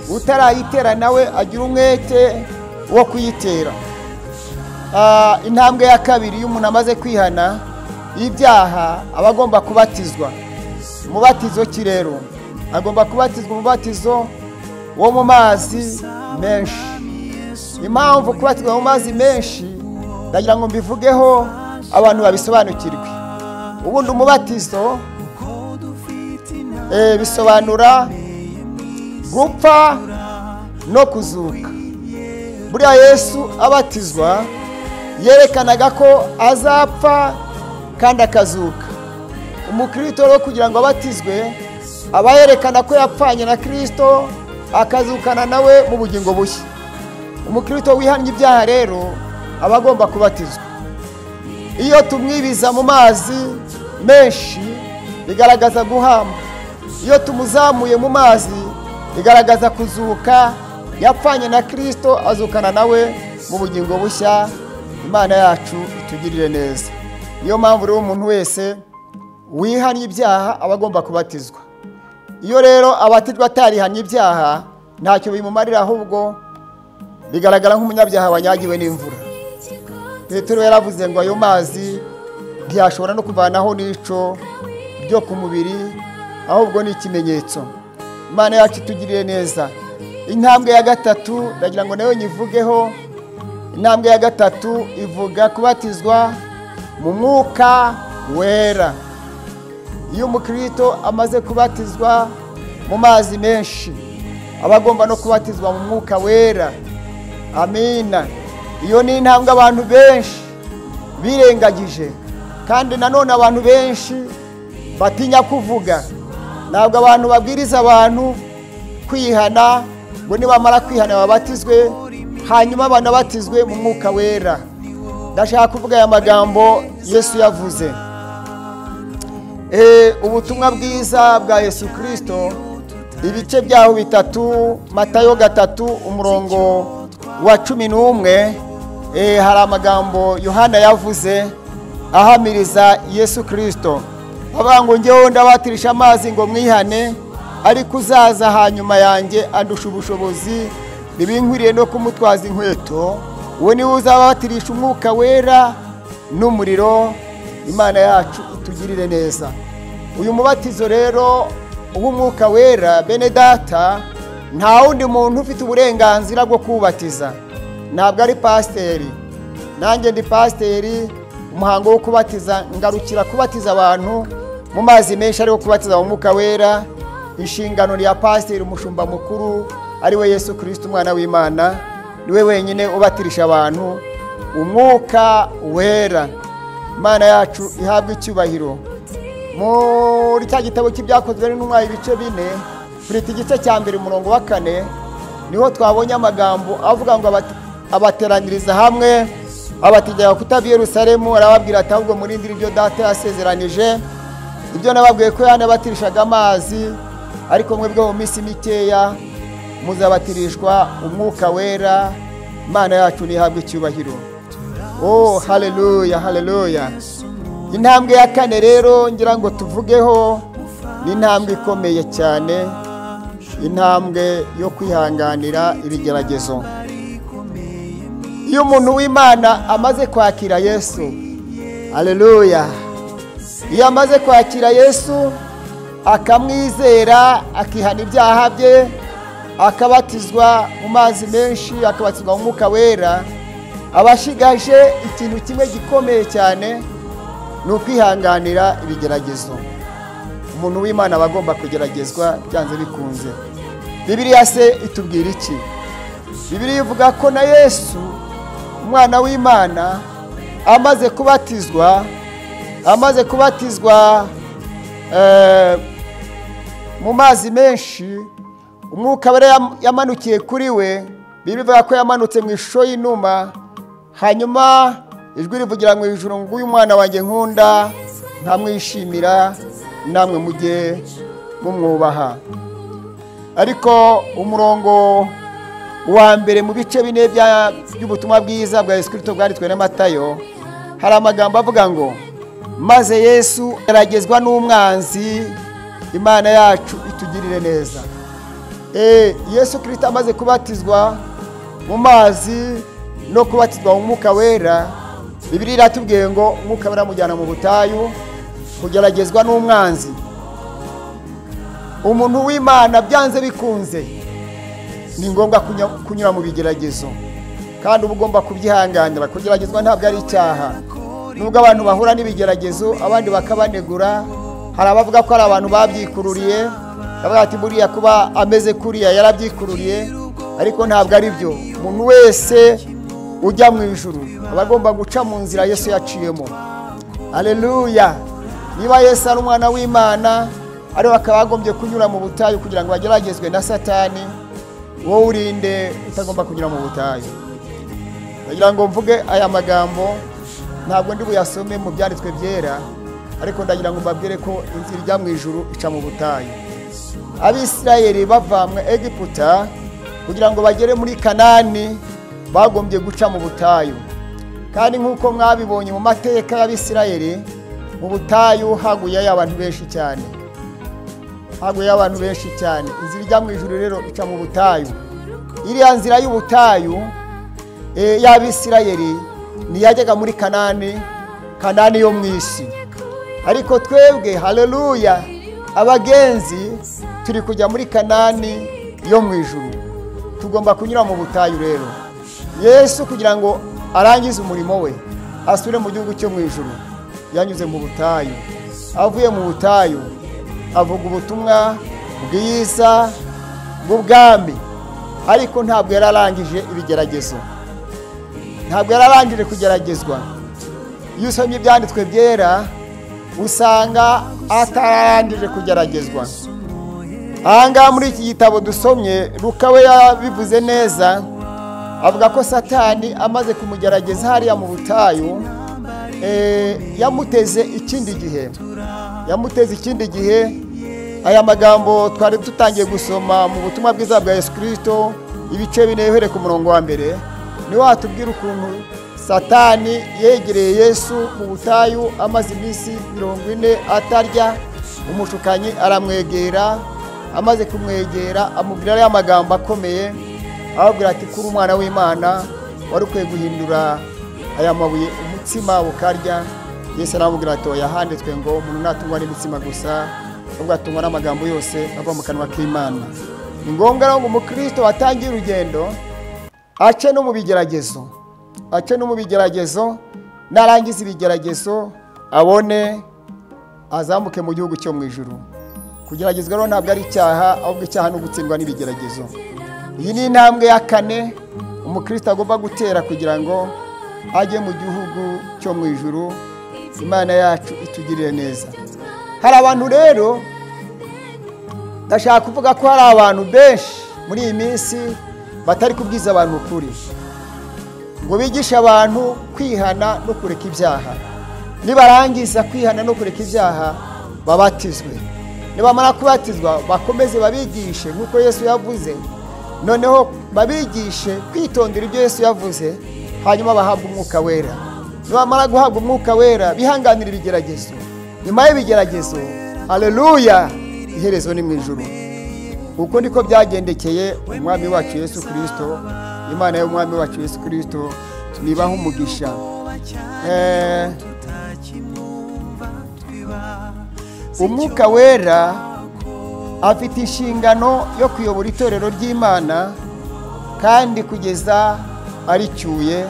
Utarayitera nawe agira umwete wo kuyitera. Uh, intambwe ya kabiri y'umuntu amaze kwihana ibyaha abagomba kubatizwa. Umubatizo ki rero? Agomba kubatizwa umubatizo wo mu mazi menshi. Impamvu kubatizwa mu mazi menshi ndagira ngo mbivugeho abantu babisobanukirwe. Ubundi umubatizo eh bisobanura gupfa no kuzuka. Buriya Yesu abatizwa yerekanaga ko azapfa kandi akazuka. Umukristo rero kugira ngo abatizwe aba yerekana ko yapfanye na Kristo akazukana nawe mu bugingo bushya. Umukristo wihanye ibyaha rero abagomba kubatizwa. Iyo tumwibiza mu mazi menshi bigaragaza guhamba, iyo tumuzamuye mu mazi bigaragaza kuzuka. Yapfanye na Kristo azukana nawe mu bugingo bushya. Imana yacu itugirire neza. Niyo mpamvu rero umuntu wese wihanye ibyaha abagomba kubatizwa. Iyo rero abatijwa atarihanye ibyaha ntacyo bimumarira ahubwo bigaragara nk'umunyabyaha wanyagiwe n'imvura. Petero yaravuze ngo ayo mazi ntiyashobora no kuvanaho n'ico byo ku mubiri ahubwo ni ikimenyetso. Imana yacu tugirire neza. Intambwe ya gatatu ndagira ngo nayo nyivugeho. Intambwe ya gatatu ivuga kubatizwa mu mwuka wera. Iyo umukristo amaze kubatizwa mu mazi menshi abagomba no kubatizwa mu mwuka wera. Amina. Iyo ni intambwe abantu benshi birengagije, kandi nanone abantu benshi batinya kuvuga. Nabwo abantu babwiriza abantu kwihana ngo nibamara kwihana babatizwe, hanyuma abantu batizwe mu mwuka wera. Ndashaka kuvuga aya magambo Yesu yavuze. Eh ubutumwa bwiza bwa Yesu Kristo, ibice byaho bitatu, Matayo gatatu umurongo wa cumi n'umwe. Eh hari amagambo Yohana yavuze ahamiriza Yesu Kristo avuga ngo ngewe ndabatirisha amazi ngo mwihane, ariko uzaza hanyuma yanjye andusha ubushobozi nibinkwiriye no kumutwaza inkweto. Uwo niwe uzabatirisha umwuka wera n'umuriro. Imana yacu itugirire neza. Uyu mubatizo rero w'umwuka wera, bene data, nta wundi muntu ufite uburenganzira bwo kubatiza. Ntabwo ari pasteri, nanjye ndi pasteri. Umuhango wo kubatiza ngarukira kubatiza abantu mu mazi menshi ari wo kubatiza mu mwuka wera. Inshingano ya pasteri umushumba mukuru ari we Yesu Kristo umwana w'Imana, ni we wenyine ubatirisha abantu umwuka wera. Imana yacu ihabwe icyubahiro. Muri cya gitabo cy'ibyakozwe n'umwami ibice bine, kuri igice cya mbere umurongo wa kane niho twabonye amagambo avuga ngo abateranyiriza hamwe abatijya kutava Yerusalemu, arababwira ati ahubwo murindire ibyo data yasezeranije, ibyo nababwiye ko Yohana batirishaga amazi, ariko mwebwe mu minsi mikeya muzabatirishwa umwuka wera. Imana yacu nihabwe icyubahiro. Oh haleluya, haleluya. Intambwe ya kane rero ngira ngo tuvugeho ni intambwe ikomeye cyane, intambwe yo kwihanganira ibigeragezo. Iyo umuntu w'Imana amaze kwakira Yesu, haleluya, iyo amaze kwakira Yesu akamwizera, akihana ibyaha bye, akabatizwa mu mazi menshi, akabatizwa mu mwuka wera, abashigaje ikintu kimwe gikomeye cyane, ni ukwihanganira ibigeragezo. Umuntu w'Imana abagomba kugeragezwa byanze bikunze. Bibiliya se itubwira iki? Bibiliya ivuga ko na Yesu umwana w'Imana amaze kubatizwa amaze kubatizwa eh mu mazi menshi, umwuka wera yamanukiye kuri we. Bibiliya ivuga ko yamanutse mu ishusho y'inuma, hanyuma ijwi rivugira mu ijuru ngo uyu mwana wanjye nkunda, nkamwishimira, namwe mujye mumwubaha. Ariko umurongo wa mbere mu bice bine by'ubutumwa bwiza bwa Yesu Kristo bwanditswe na Matayo, hari amagambo avuga ngo maze Yesu yaragezwa n'umwanzi. Imana yacu itugirire neza. Eh Yesu Kristo amaze kubatizwa mu mazi no kubatizwa mu mwuka wera, Bibiliya iratubwiye ngo umwuka wera mujyana mu butayu kugeragezwa n'umwanzi. Umuntu w'Imana byanze bikunze ni ngombwa kunyura mu bigeragezo, kandi ubugomba kubyihanganira. Kugeragezwa ntabwo ari icyaha. Nubwo abantu bahura n'ibigeragezo abandi bakabanegura, hari abavuga ko ari abantu babyikururiye, abavuga ati buriya kuba ameze kuriya yarabyikururiye, ariko ntabwo ari byo. Umuntu wese ujya mu ijuru abagomba guca mu nzira Yesu yaciyemo. Haleluya. Niba Yesu ari umwana w'Imana, ariho akaba agombye kunyura mu butayu kugira ngo bageragezwe na Satani, wowe urinde utagomba kunyura mu butayu. Ndagira ngo mvuge aya magambo, ntabwo ndi buyasome mu byanditswe byera, ariko ndagira ngo mbabwire ko inzira ijya mu ijuru ica mu butayu. Abisirayeli bava mu Egiputa kugira ngo bagere muri Kanani bagombye guca mu butayu, kandi nkuko mwabibonye mu mateka y'Abisirayeli, ubutayu haguya y'abantu benshi cyane, haguya y'abantu benshi cyane. Inzira ijya mu ijuru rero ica mu butayu. Iriya nzira y'ubutayu e, y'Abisirayeli niyajyaga muri Kanani, Kanani yo mu isi. Ariko twebwe haleluya abagenzi turi kujya muri Kanani yo mu ijuru. Tugomba kunyura mu butayu rero. Yesu kugira ngo arangize umurimo we asure mu gihugu cyo mu ijuru yanyuze mu butayu. Avuye mu butayu avuga ubutumwa bwiza bw'ubwami, ariko ntabwo yararangije ibigeragezo, ntabwo yararangije kugeragezwa. Iyo usomye ibyanditswe byera usanga atararangije kugeragezwa. Aha muri iki gitabo dusomye Luka we yabivuze neza, avuga ko Satani amaze kumugerageza hariya mu butayu, yamuteze ikindi gihe, yamuteze ikindi gihe. Aya magambo twari dutangiye gusoma mu butumwa bwiza bwa Yesu Kristo, ibice bine uhereye ku murongo wa mbere, ni watubwira ukuntu Satani yegereye Yesu mu butayu amaze iminsi mirongo ine atarya. Umushukanyi aramwegera, amaze kumwegera amubwira ya magambo akomeye, ababwira ati kuri umwana w'Imana wari ukwiye guhindura aya mabuye umutsima bukarya. Yesu aramubwira ati oya, handitswe ngo umuntu natungwa n'imitsima gusa ahubwo atungwa n'amagambo yose ava mu kanwa k'Imana. Ni ngombwa rero ngo umukristo watangiye urugendo ace no mu bigeragezo, ace no mu bigeragezo, narangiza ibigeragezo abone azamuke mu gihugu cyo mu ijuru. Kugeragezwa rero ntabwo ari icyaha, ahubwo icyaha no gutsindwa n'ibigeragezo. Iyi ni intambwe ya kane umukristo agomba gutera kugira ngo ajye mu gihugu cyo mu ijuru Imana yacu itugirire neza. Hari abantu rero, ndashaka kuvuga ko hari abantu benshi muri iyi minsi batari kubwiza abantu ukuri, ngo bigisha abantu kwihana no kureka ibyaha. Nibarangiza kwihana no kureka ibyaha babatizwe, nibamara kubatizwa bakomeze babigishe nkuko Yesu yavuze. Noneho babigishe kwitondera ibyo Yesu yavuze, hanyuma bahabwa umwuka wera. Nibamara guhabwa umwuka wera bihanganira ibigeragezo, nyuma y'ibigeragezo haleluya iherezo ni mu ijuru. Uko niko byagendekeye umwami wacu Yesu Kristo. Imana y'umwami wacu Yesu Kristo nibaho umugisha. eh Umwuka wera afite inshingano yo kuyobora itorero ry'Imana kandi kugeza aricyuye.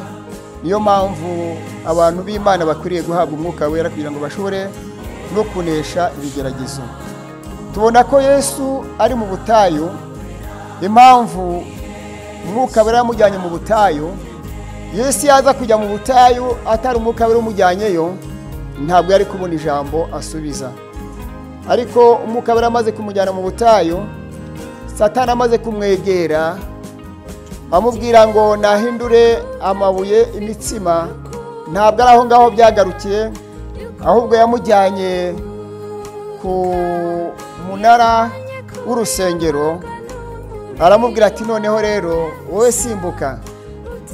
Niyo mpamvu abantu b'Imana bakwiriye guhabwa umwuka wera kugira ngo bashobore no kunesha ibigeragezo. Tubona ko Yesu ari mu butayu. Impamvu umwuka wera yamujyanye mu butayu, Yesu yaza kujya mu butayu atari umwuka wera umujyanyeyo, ntabwo yari kubona ijambo asubiza. Ariko umwuka wera amaze kumujyana mu butayu, Satani amaze kumwegera amubwira ngo nahindure amabuye imitsima, ntabwo araho ngaho byagarukiye, ahubwo yamujyanye ku munara w'urusengero aramubwira ati noneho rero wowe simbuka,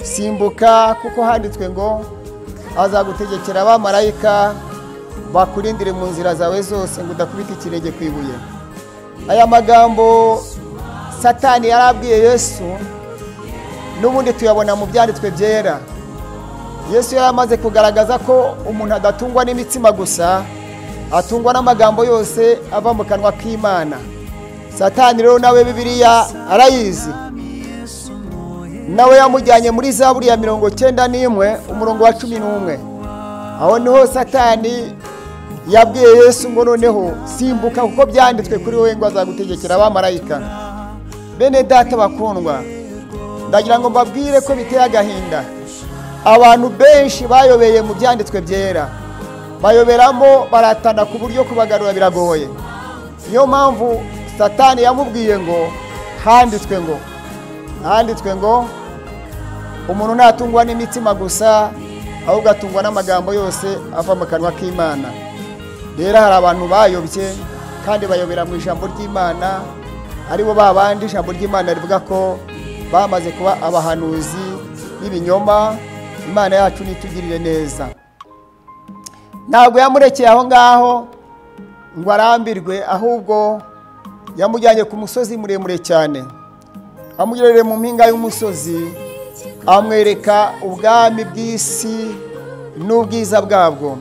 simbuka kuko handitswe ngo azagutegekera abamarayika bakurindire mu nzira zawe zose ngo udakubita ikirenge ku ibuye. Aya magambo Satani yarabwiye Yesu n'ubundi tuyabona mu byanditswe byera. Yesu yaramaze kugaragaza ko umuntu adatungwa n'imitsima gusa, atungwa n'amagambo yose ava mu kanwa k'Imana. Satani rero nawe Bibiliya arayizi, nawe yamujyanye muri Zaburi ya mirongo cyenda n'imwe umurongo wa cumi n'umwe. Aho niho Satani yabwiye Yesu ngo noneho simbuka kuko byanditswe kuri wowe ngo azagutegekera abamarayika. Bene data bakundwa, ndagira ngo mbabwire ko biteye agahinda abantu benshi bayobeye mu byanditswe byera, bayoberamo baratana ku buryo kubagarura biragoye. Niyo mpamvu Satani yamubwiye ngo handitswe ngo handitswe ngo umuntu natungwa n'imitsima gusa ahubwo atungwa n'amagambo yose ava mu kanwa k'Imana. Rero hari abantu bayobye kandi bayobera mu ijambo ry'Imana, aribo babandi ijambo ry'Imana rivuga ko bamaze kuba abahanuzi b'ibinyoma. Imana yacu nitugirire neza. ntabwo yamurekeye aho ngaho ngo arambirwe, ahubwo yamujyanye ku musozi muremure cyane, amugirire mu mpinga y'umusozi, amwereka ubwami bw'isi n'ubwiza bwabwo.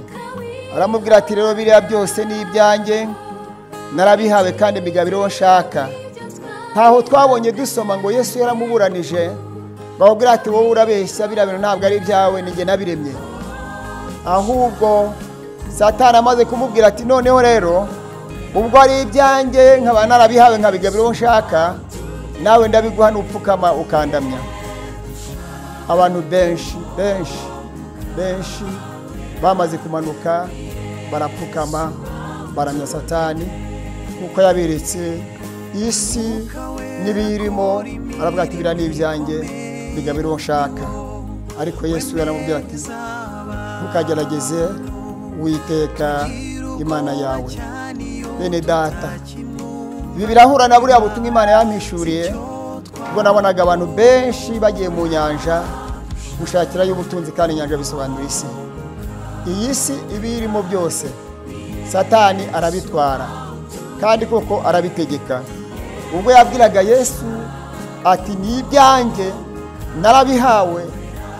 Aramubwira ati, rero biriya byose ni ibyanjye, narabihawe kandi bigabira uwo nshaka. Ntaho twabonye dusoma ngo Yesu yaramuburanije bamubwira ati, wowe urabeshya, biriya bintu ntabwo ari ibyawe, ni jye nabiremye. Ahubwo Satani amaze kumubwira ati, noneho rero ubwo ari ibyanjye nkaba narabihawe nkabigabira uwo nshaka, nawe ndabiguha n'upfukama ukandamya. Abantu benshi benshi benshi bamaze kumanuka barapfukama baramya Satani kuko yaberetse isi n'ibiyirimo. Aravuga ati, biriya ni ibyanjye, bigabira uwo nshaka. Ariko Yesu yaramubwira ati, ntukagerageze Uwiteka Imana yawe. Bene data, ibi birahura na buriya butumwa Imana yampishuriye ubwo nabonaga abantu benshi bagiye mu nyanja gushakirayo ubutunzi, kandi inyanja bisobanura isi. Iyi si ibirimo byose Satani arabitwara kandi koko arabitegeka. Ubwo yabwiraga Yesu ati, ni ibyanjye, narabihawe,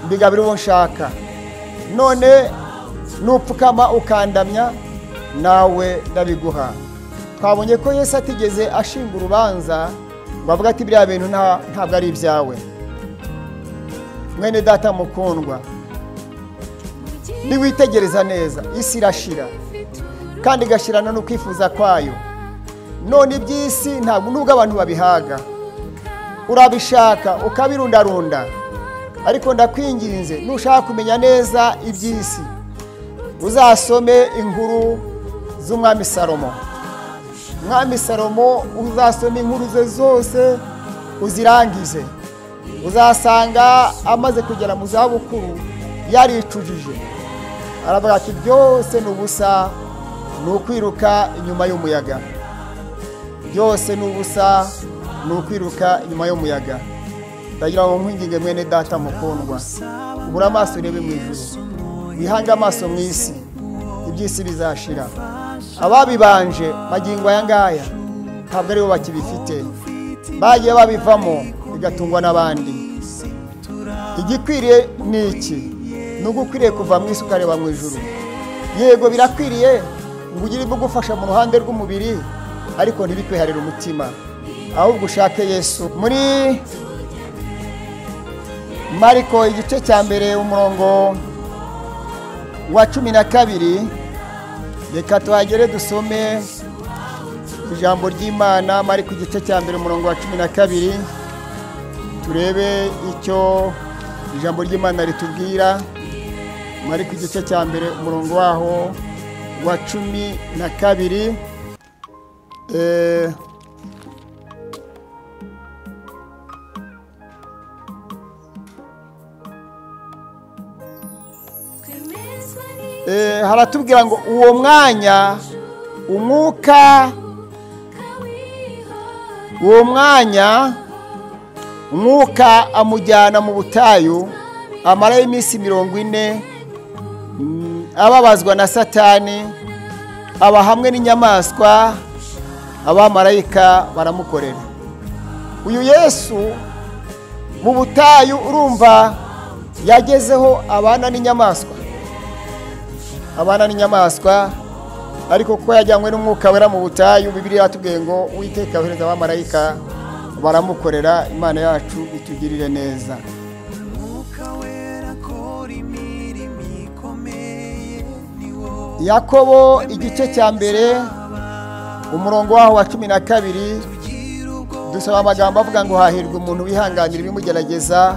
mbigabira uwo nshaka, none nupfukama ukandamya nawe ndabiguha. Twabonye ko Yesu atigeze ashinga urubanza bavuga ati, biriya bintu ntabwo ari ibyawe. Mwene data mukundwa, niwitegereza neza, isi irashira kandi igashirana n'ukwifuza kwayo. None iby'isi ntabwo nubwo abantu babihaga, urabishaka ukabirundarunda, ariko ndakwinginze nushaka kumenya neza iby'isi uzasome inkuru z'umwami Salomo. Umwami Salomo uzasome inkuru ze zose uzirangize, uzasanga amaze kugera mu zabukuru yaricujije. Aravuga ati, byose n'ubusa n'ukwiruka inyuma y'umuyaga, byose n'ubusa n'ukwiruka inyuma y'umuyaga. Ndagira ngo nkwinginge mwene data mukundwa, ubura amaso urebe mu ijuru, wihanga amaso mu isi, iby'isi bizashira. Ababibanje magingo aya ngaya ntabwo aribo bakibifite, bagiye babivamo bigatungwa n'abandi. Igikwiriye ni iki, ni ugukwiriye kuva mu isi ukareba mu ijuru. Yego birakwiriye ngo ugire ibyo gufasha mu ruhande rw'umubiri, ariko ntibikwiharire umutima, ahubwo ushake Yesu. Muri Mariko igice cya mbere umurongo wa cumi na kabiri, reka tuhagere dusome ijambo ry'Imana. Mariko igice cya mbere umurongo wa cumi na kabiri, turebe icyo ijambo ry'Imana ritubwira. Mariko igice cya mbere umurongo waho wa cumi na kabiri, eh haratubwira ngo uwo mwanya umwuka uwo mwanya umwuka amujyana mu butayu amarayo iminsi mirongo ine ababazwa na Satani, aba hamwe n'inyamaswa, abamarayika baramukorera. Uyu Yesu mu butayu urumva yagezeho abana n'inyamaswa, abana n'inyamaswa, ariko kuko yajyanywe n'umwuka wera mu butayu, Bibiliya yatubwiye ngo Uwiteka yohereza abamarayika baramukorera. Imana yacu itugirire neza. Yakobo igice cya mbere umurongo waho wa cumi na kabiri, dusaba amagambo avuga ngo hahirwa umuntu wihanganira ibimugerageza,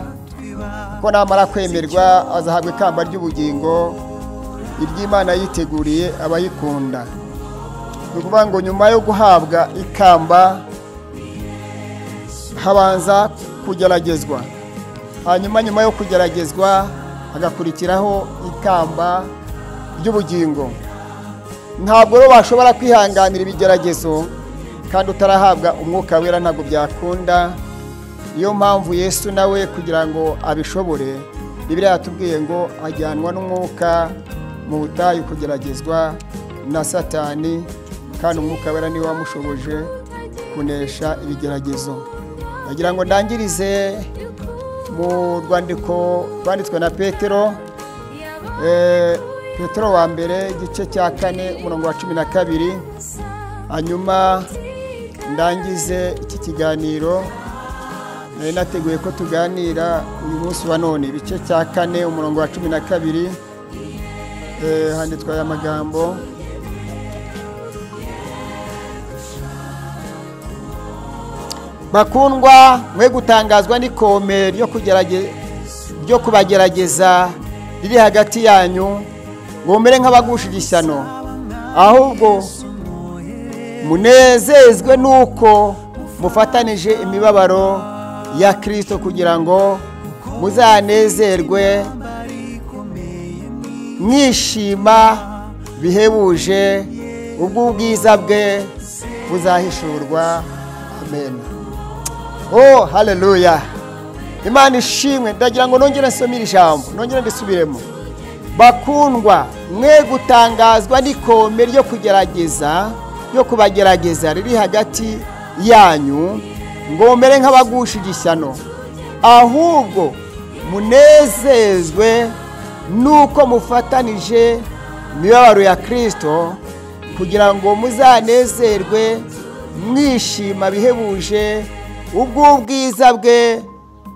ko namara kwemerwa azahabwa ikamba ry'ubugingo, iby'Imana yiteguriye abayikunda. Nukuvuga ngo nyuma yo guhabwa ikamba habanza kugeragezwa, hanyuma nyuma yo kugeragezwa hagakurikiraho ikamba ry'ubugingo. Ntabwo rero bashobora kwihanganira ibigeragezo kandi utarahabwa umwuka wera, ntabwo byakunda. Iyo mpamvu Yesu nawe kugira ngo abishobore, Bibiliya yatubwiye ngo ajyanwa n'umwuka mu butayu kugeragezwa na Satani, kandi umwuka wera ni wamushoboje kunesha ibigeragezo. Nagira ngo ndangirize mu rwandiko rwanditswe na Petero, eh Petero wa mbere igice cya kane umurongo wa cumi na kabiri. Hanyuma ndangize iki kiganiro nari nateguye ko tuganira uyu munsi wa none, ibice cya kane umurongo wa cumi na kabiri. Eh handitswe aya magambo: Bakundwa, mwe gutangazwa n'ikome ryo kugerageza ryo kubagerageza riri hagati yanyu, ngomere nk'abagushigishyano. Ahubwo munezezwe nuko mufatanije imibabaro ya Kristo, kugira ngo muzanezerwe mwishima bihebuje ubwo bwiza bwe buzahishurwa. Amen. Oh, hallelujah. Imana ishimwe. Ndagira ngo nongere nsomire ijambo, nongere ndisubiremo. Bakundwa, mwe gutangazwa n'ikome ryo kugerageza ryo kubagerageza riri hagati yanyu, ngomere nk'abagushigishyano. Ahubwo munezezwe nuko mufatanije imibabaro ya Kristo, kugira ngo muzanezerwe mwishima bihebuje ubwo ubwiza bwe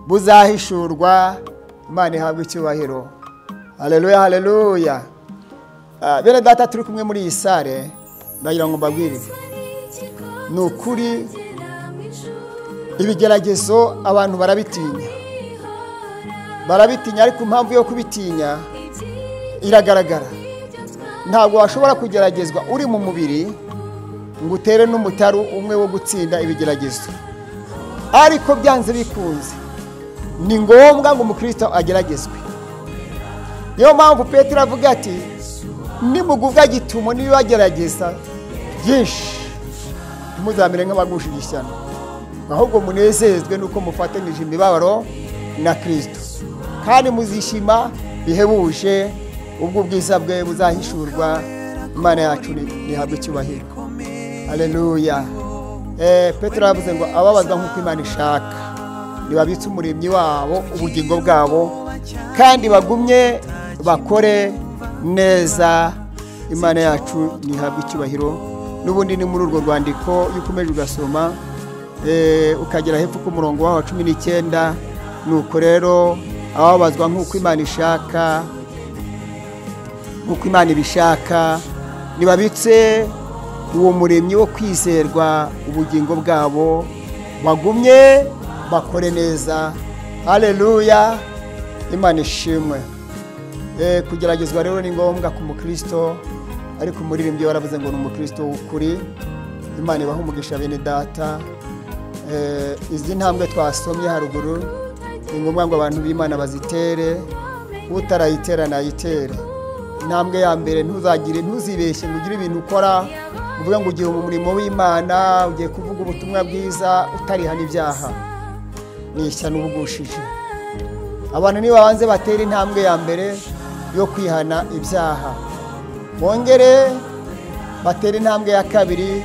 buzahishurwa. Imana ihabwe icyubahiro. Haleluya, haleluya. Ah, bene data turi kumwe muri iyi sare, ndagira ngo mbabwirize. Nukuri ibigeragezo abantu barabitinya. Barabitinya, ariko impamvu yo kubitinya iragaragara. Ntabwo washobora kugeragezwa uri mu mubiri ngo utere n'umutaru umwe wo gutsinda ibigeragezo. Ariko byanze bikunze ni ngombwa ngo umukristo ageragezwe. Niyo mpamvu Petero avuga ati nimugubwa gitumo niyo agerageza byinshi, muzamere nk'abagushigishyano. Ahubwo munezezwe nuko mufatanije imibabaro na Kristo, kandi muzishima bihebuje ubwo bwiza bwe buzahishurwa. Imana yacu nihabwe icyubahiro. Haleluya. Eh Petero yavuze ngo ababazwa nk'uko Imana ishaka nibabitse umuremyi wabo ubugingo bwabo, kandi bagumye bakore neza. Imana yacu nihabwe icyubahiro. Nubundi ni muri urwo rwandiko yukomeje ugasoma eh ukagera hepfo ku murongo wa cumi n'icyenda. Nuko rero ababazwa nk'uko Imana ishaka nk'uko Imana ibishaka nibabitse uwo muremyi wo kwizerwa ubugingo bwabo, bagumye bakore neza. Haleluya. Imana ishimwe. Eh kugeragezwa rero ni ngombwa ku mukristo, ariko umuririmbyi waravuze ngo ni umukristo w'ukuri. Imana ibaha umugisha bene data. Eh izi ntambwe twasomye haruguru ni ngombwa ngo abantu b'Imana bazitere, utarayitera nayitere. Intambwe ya mbere ntuzagire ntuzibeshye mugire ibintu ukora uvuga ngo ugiye mu murimo w'Imana, ugiye kuvuga ubutumwa bwiza utarihana ibyaha, ni ishyano ubugushije. Abantu ni babanze batera intambwe ya mbere yo kwihana ibyaha, bongere batera intambwe ya kabiri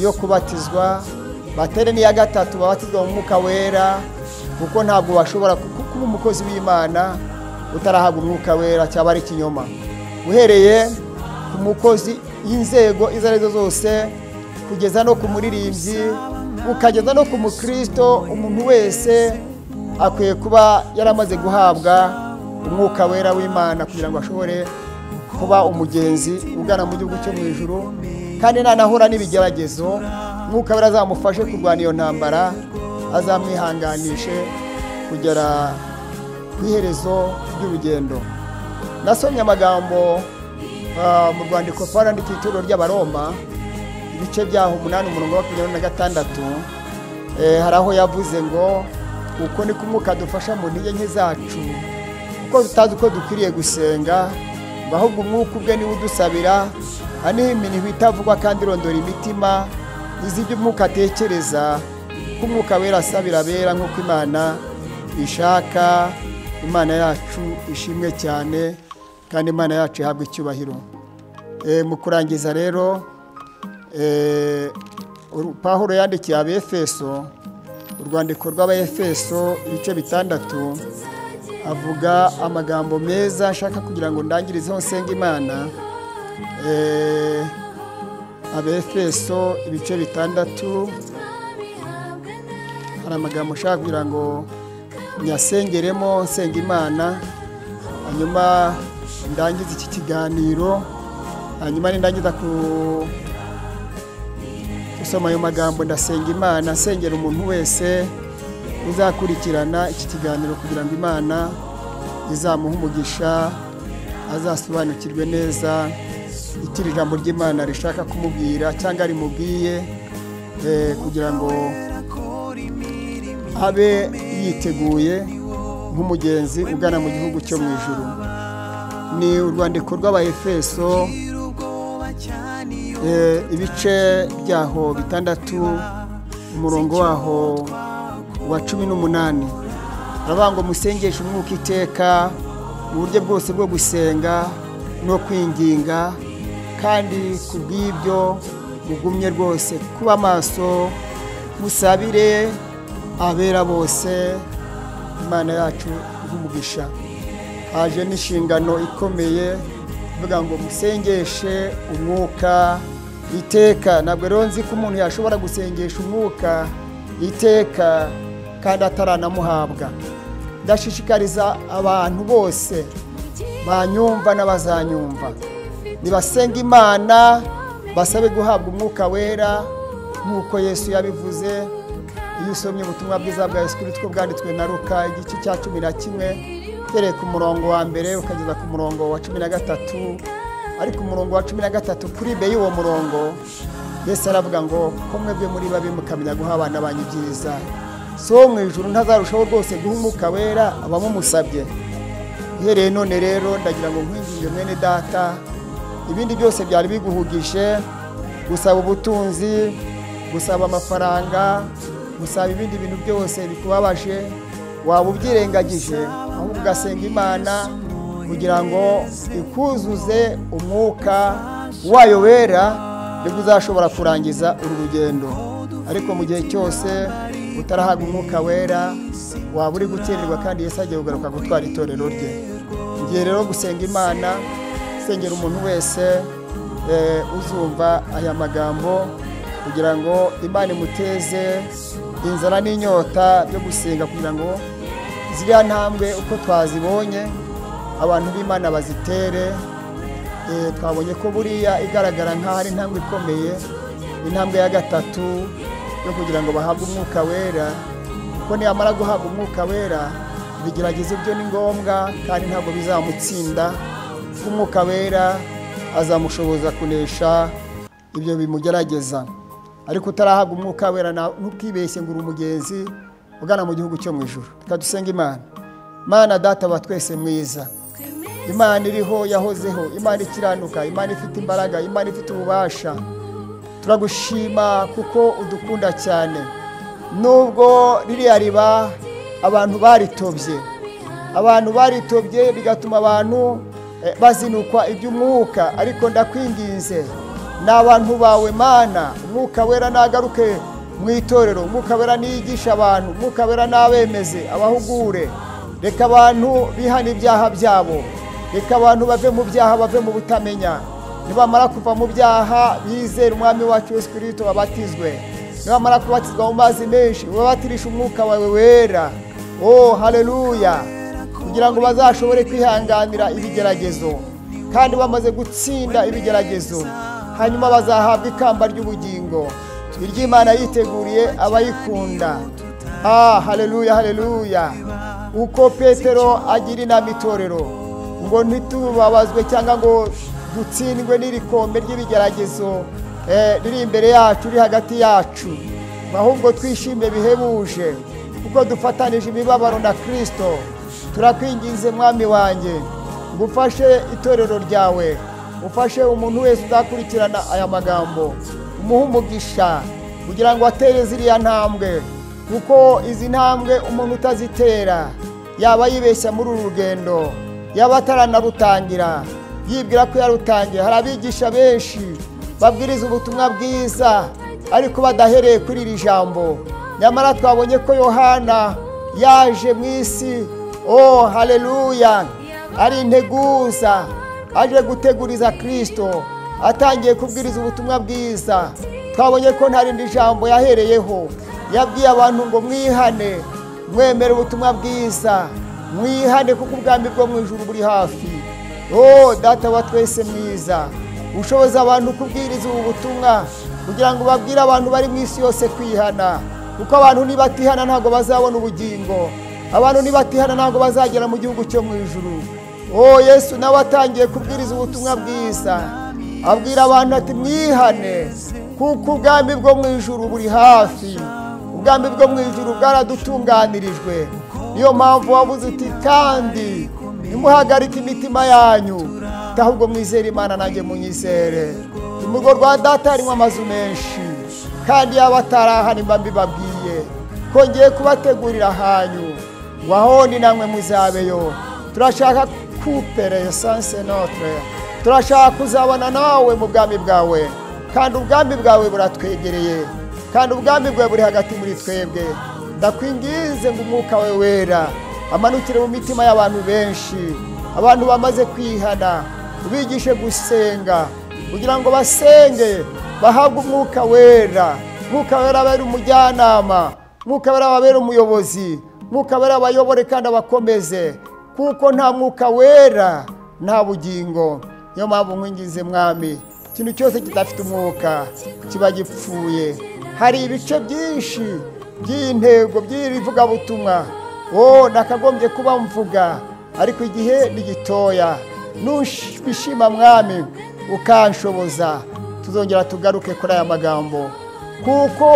yo kubatizwa, batera n'iya gatatu babatizwa mu Mwuka Wera, kuko ntabwo bashobora kuba umukozi w'Imana utarahabwa Umwuka Wera, cyaba ari ikinyoma. Uhereye ku mukozi inzego izarizo zose kugeza no kumuririmbyi ukageza no ku mukristo, umuntu wese akwiye kuba yaramaze guhabwa Umwuka Wera w'Imana, kugira ngo ashobore kuba umugenzi ugana mu gihugu cyo mu ijuru, kandi nanahura n'ibigeragezo Umwuka Wera azamufashe kurwana iyo ntambara, azamwihanganishe kugera ku iherezo ry'urugendo. Nasomye amagambo mu rwandiko farandika ituro ry'Abaroma ibice byaho umunani umurongo wa makumyabiri na gatandatu. Eh haraho yavuze ngo uko ni kumuka dufasha mu ntege nke zacu, uko tutazi uko dukwiriye gusenga, bahubwo Umwuka ubwe niwe udusabira, ani iminiho itavugwa kandi irondora imitima izi ibyo Umwuka atekereza, kuko Umwuka Wera asabira bera nk'uko Imana ishaka. Imana yacu ishimwe cyane. kandi Imana yacu ihabwe icyubahiro. Eh mu kurangiza rero eh Pawulo yandikiye Abefeso, urwandiko rw'Abefeso ibice bitandatu, avuga amagambo meza ashaka kugira ngo ndangirizeho nsenga Imana. Eh Abefeso ibice bitandatu hari amagambo ashaka kugira ngo nyasengeremo nsenga Imana, hanyuma ndangiza iki kiganiro, hanyuma ndangiza ku kusoma ayo magambo ndasenga Imana, nsengera umuntu wese uzakurikirana iki kiganiro kugira ngo Imana izamuhe umugisha, azasobanukirwe neza ikiri ijambo ry'Imana rishaka kumubwira cyangwa rimubwiye, eh kugira ngo abe yiteguye nk'umugenzi ugana mu gihugu cyo mu ijuru. Ni urwandiko rw'Abefeso eh ibice byaho bitandatu, umurongo waho wa cumi n'umunani, rabango musengesha umwuka iteka mu buryo bwose bwo gusenga no kwinginga, kandi kubw'ibyo mugumye rwose kuba maso, musabire abera bose, Imana yacu umugisha. Haje n'inshingano ikomeye vuga ngo musengeshe umwuka iteka. Ntabwo ronzi ko umuntu yashobora gusengesha umwuka iteka kandi ataranamuhabwa. Ndashishikariza abantu bose banyumva n'abazanyumva nibasenga Imana basabe guhabwa umwuka wera nk'uko Yesu yabivuze. Iyo usomye ubutumwa bwiza bwa Yesu Kristo bwanditswe na Luka igice cya cumi na kimwe tere ku murongo wa mbere ukageza ku murongo wa cumi na gatatu, ari ku murongo wa cumi na gatatu kuri be y'uwo murongo Yesu aravuga ngo komwe byo muri babi mukamenya guha abana banyu byiza, so mu ijuru ntazarushaho rwose guhumuka wera abamumusabye. Ihereye none rero ndagira ngo nkwinginge mwene data, ibindi byose byari biguhugije, gusaba ubutunzi, gusaba amafaranga, gusaba ibindi bintu byose bikubabaje, wabubyirengagije ahubwo ugasenga Imana kugira ngo ikuzuze umwuka wayo wera, nibwo uzashobora kurangiza uru rugendo. Ariko mu gihe cyose utarahaga umwuka wera waba uri gutererwa, kandi Yesu agiye kugaruka gutwara itorero rye. Ngiye rero gusenga Imana, sengera umuntu wese uzumva aya magambo kugira ngo Imana imuteze inzara n'inyota byo gusenga, kugira ngo ziriya ntambwe uko twazibonye abantu b'Imana bazitere. Eh twabonye ko buriya igaragara nkaho ari intambwe ikomeye, intambwe ya gatatu yo kugira ngo bahabwe umwuka wera, kuko niyamara guhabwa umwuka wera bigerageza ibyo ni ngombwa, kandi ntabwo bizamutsinda. Umwuka wera azamushoboza kunesha ibyo bimugerageza, ariko utarahabwa umwuka wera ntukibeshye ngo uri umugenzi ugana mu gihugu cyo mu ijuru. Tukadusenga Imana. Mana data wa twese mwiza, Imana iriho yahozeho, Imana ikiranuka, Imana ifite imbaraga, Imana ifite ububasha, turagushima kuko udukunda cyane. Nubwo ririya riba abantu baritobye, abantu baritobye bigatuma abantu bazinukwa iby'umwuka, ariko ndakwinginze n'abantu bawe Mana, umwuka wera nagaruke mu itorero, umwuka wera niyigisha abantu, umwuka wera n'abemeze abahugure. Reka abantu bihana ibyaha byabo, reka abantu bave mu byaha, bave mu butamenya, nibamara kuva mu byaha bizera umwami wacu Yesu Kristo babatizwe, nibamara kubatizwa mu mazi menshi babatirisha umwuka wawe wera. Oh haleluya, kugira ngo bazashobore kwihanganira ibigeragezo, kandi bamaze gutsinda ibigeragezo hanyuma bazahabwa ikamba ry'ubugingo iry'Imana yiteguriye abayikunda. Ah haleluya haleluya. Uko Petero agira inama itorero ngo ntitubabazwe cyangwa ngo dutsindwe n'irikombe ry'ibigeragezo eh riri imbere yacu, riri hagati yacu, ahubwo twishime bihebuje kuko dufatanije imibabaro na Kristo. Turakwinginze mwami wanjye, gufashe itorero ryawe, ufashe umuntu wese uzakurikirana aya magambo, umuhe umugisha kugira ngo atere ziriya ntambwe, kuko izi ntambwe umuntu utazitera yaba yibeshya muri uru rugendo. yaba ataranarutangira yibwira ko yarutangiye. Hari abigisha benshi babwiriza ubutumwa bwiza ariko badahereye kuri iri jambo, nyamara twabonye ko Yohana yaje mu isi, oh haleluya, ari integuza, aje guteguriza Kristo, atangiye kubwiriza ubutumwa bwiza. Twabonye ko nta rindi jambo yahereyeho, yabwiye abantu ngo mwihane, mwemere ubutumwa bwiza, mwihane kuko ubwami bwo mu ijuru buri hafi. Oh data wa twese mwiza, ushoboza abantu kubwiriza ubu butumwa kugira ngo babwire abantu bari mu isi yose kwihana, kuko abantu nibatihana ntago bazabona ubugingo, abantu nibatihana ntago bazagera mu gihugu cyo mu ijuru. Oh Yesu nawe atangiye kubwiriza ubutumwa bwiza, abwira abantu ati mwihane kuko ubwami bwo mu ijuru buri hafi, ubwami bwo mu ijuru bwaradutunganirijwe. Niyo mpamvu wavuze uti kandi nimuhagarike imitima yanyu, ahubwo mwizere Imana nanjye munyizere. Umugo rwa data harimo amazu menshi, kandi yabatarahana imba mbibabwiye ko ngiye kubategurira hanyu, wahoni namwe muzabeyo. Turashaka kupere essence notre, turashaka kuzabana nawe mu bwami bwawe, kandi ubwami bwawe buratwegereye, kandi ubwami bwawe buri hagati muri twebwe. Ndakwinginze ngo umwuka we wera amanukire mu mitima y'abantu benshi, abantu bamaze kwihana, ubigishe gusenga kugira ngo basenge bahabwe umwuka wera. Umwuka wera abera umujyanama, umwuka wera abera umuyobozi, umwuka wera abayobore kandi abakomeze, kuko nta mwuka wera nta bugingo. Niyo mpamvu nkwinginze mwami, ikintu cyose kidafite umwuka kiba gipfuye. Hari ibice byinshi by'intego by'iri vugabutumwa oh nakagombye kuba mvuga, ariko igihe ni gitoya. Nushishima mwami ukanshoboza, tuzongera tugaruke kuri aya magambo, kuko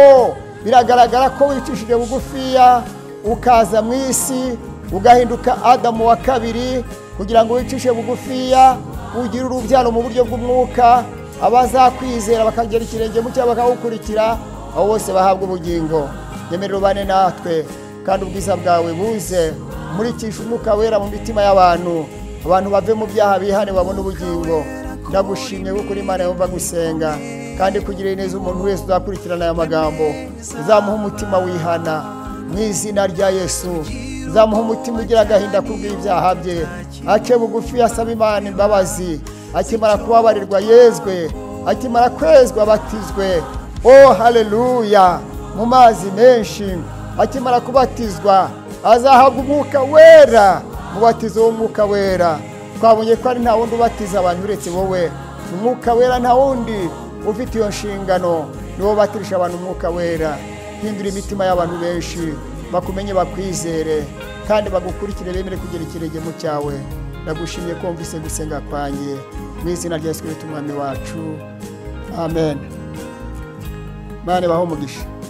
biragaragara ko wicishije bugufiya ukaza mu isi ugahinduka Adamu wa kabiri, kugira ngo wicishe bugufiya ugire urubyaro mu buryo bw'umwuka, abazakwizera bakagera ikirenge mu cyo bakagukurikira abo bose bahabwa ubugingo. Yemerera ubane natwe, kandi ubwiza bwawe buze muricisha umwuka wera mu mitima y'abantu, abantu bave mu byaha bihane babone ubugingo. Ndagushimye kuko uri Imana yumva gusenga, kandi kugira ineza umuntu wese uzakurikirana aya magambo, uzamuha umutima wihana mu izina rya Yesu, uzamuha umutima ugira agahinda kubw'ibyaha bye, ace bugufi yasaba Imana imbabazi, akimara kubabarirwa yezwe, akimara kwezwa batizwe, oh haleluya, mu mazi menshi. Akimara kubatizwa azahabwa umwuka wera, mubatizo w'umwuka wera. Twabonye ko ari nta wundi ubatiza abantu uretse wowe, umwuka wera nta wundi ufite iyo nshingano, niwo batirisha abantu umwuka wera. Hindura imitima y'abantu benshi, bakumenye bakwizere, kandi bagukurikire bemere kugira ikirenge mu cyawe. Ndagushimye ko mvise gusenga kwanjye mu izina rya Yesu Kristo umwami wacu, amen. Mane baho umugisha.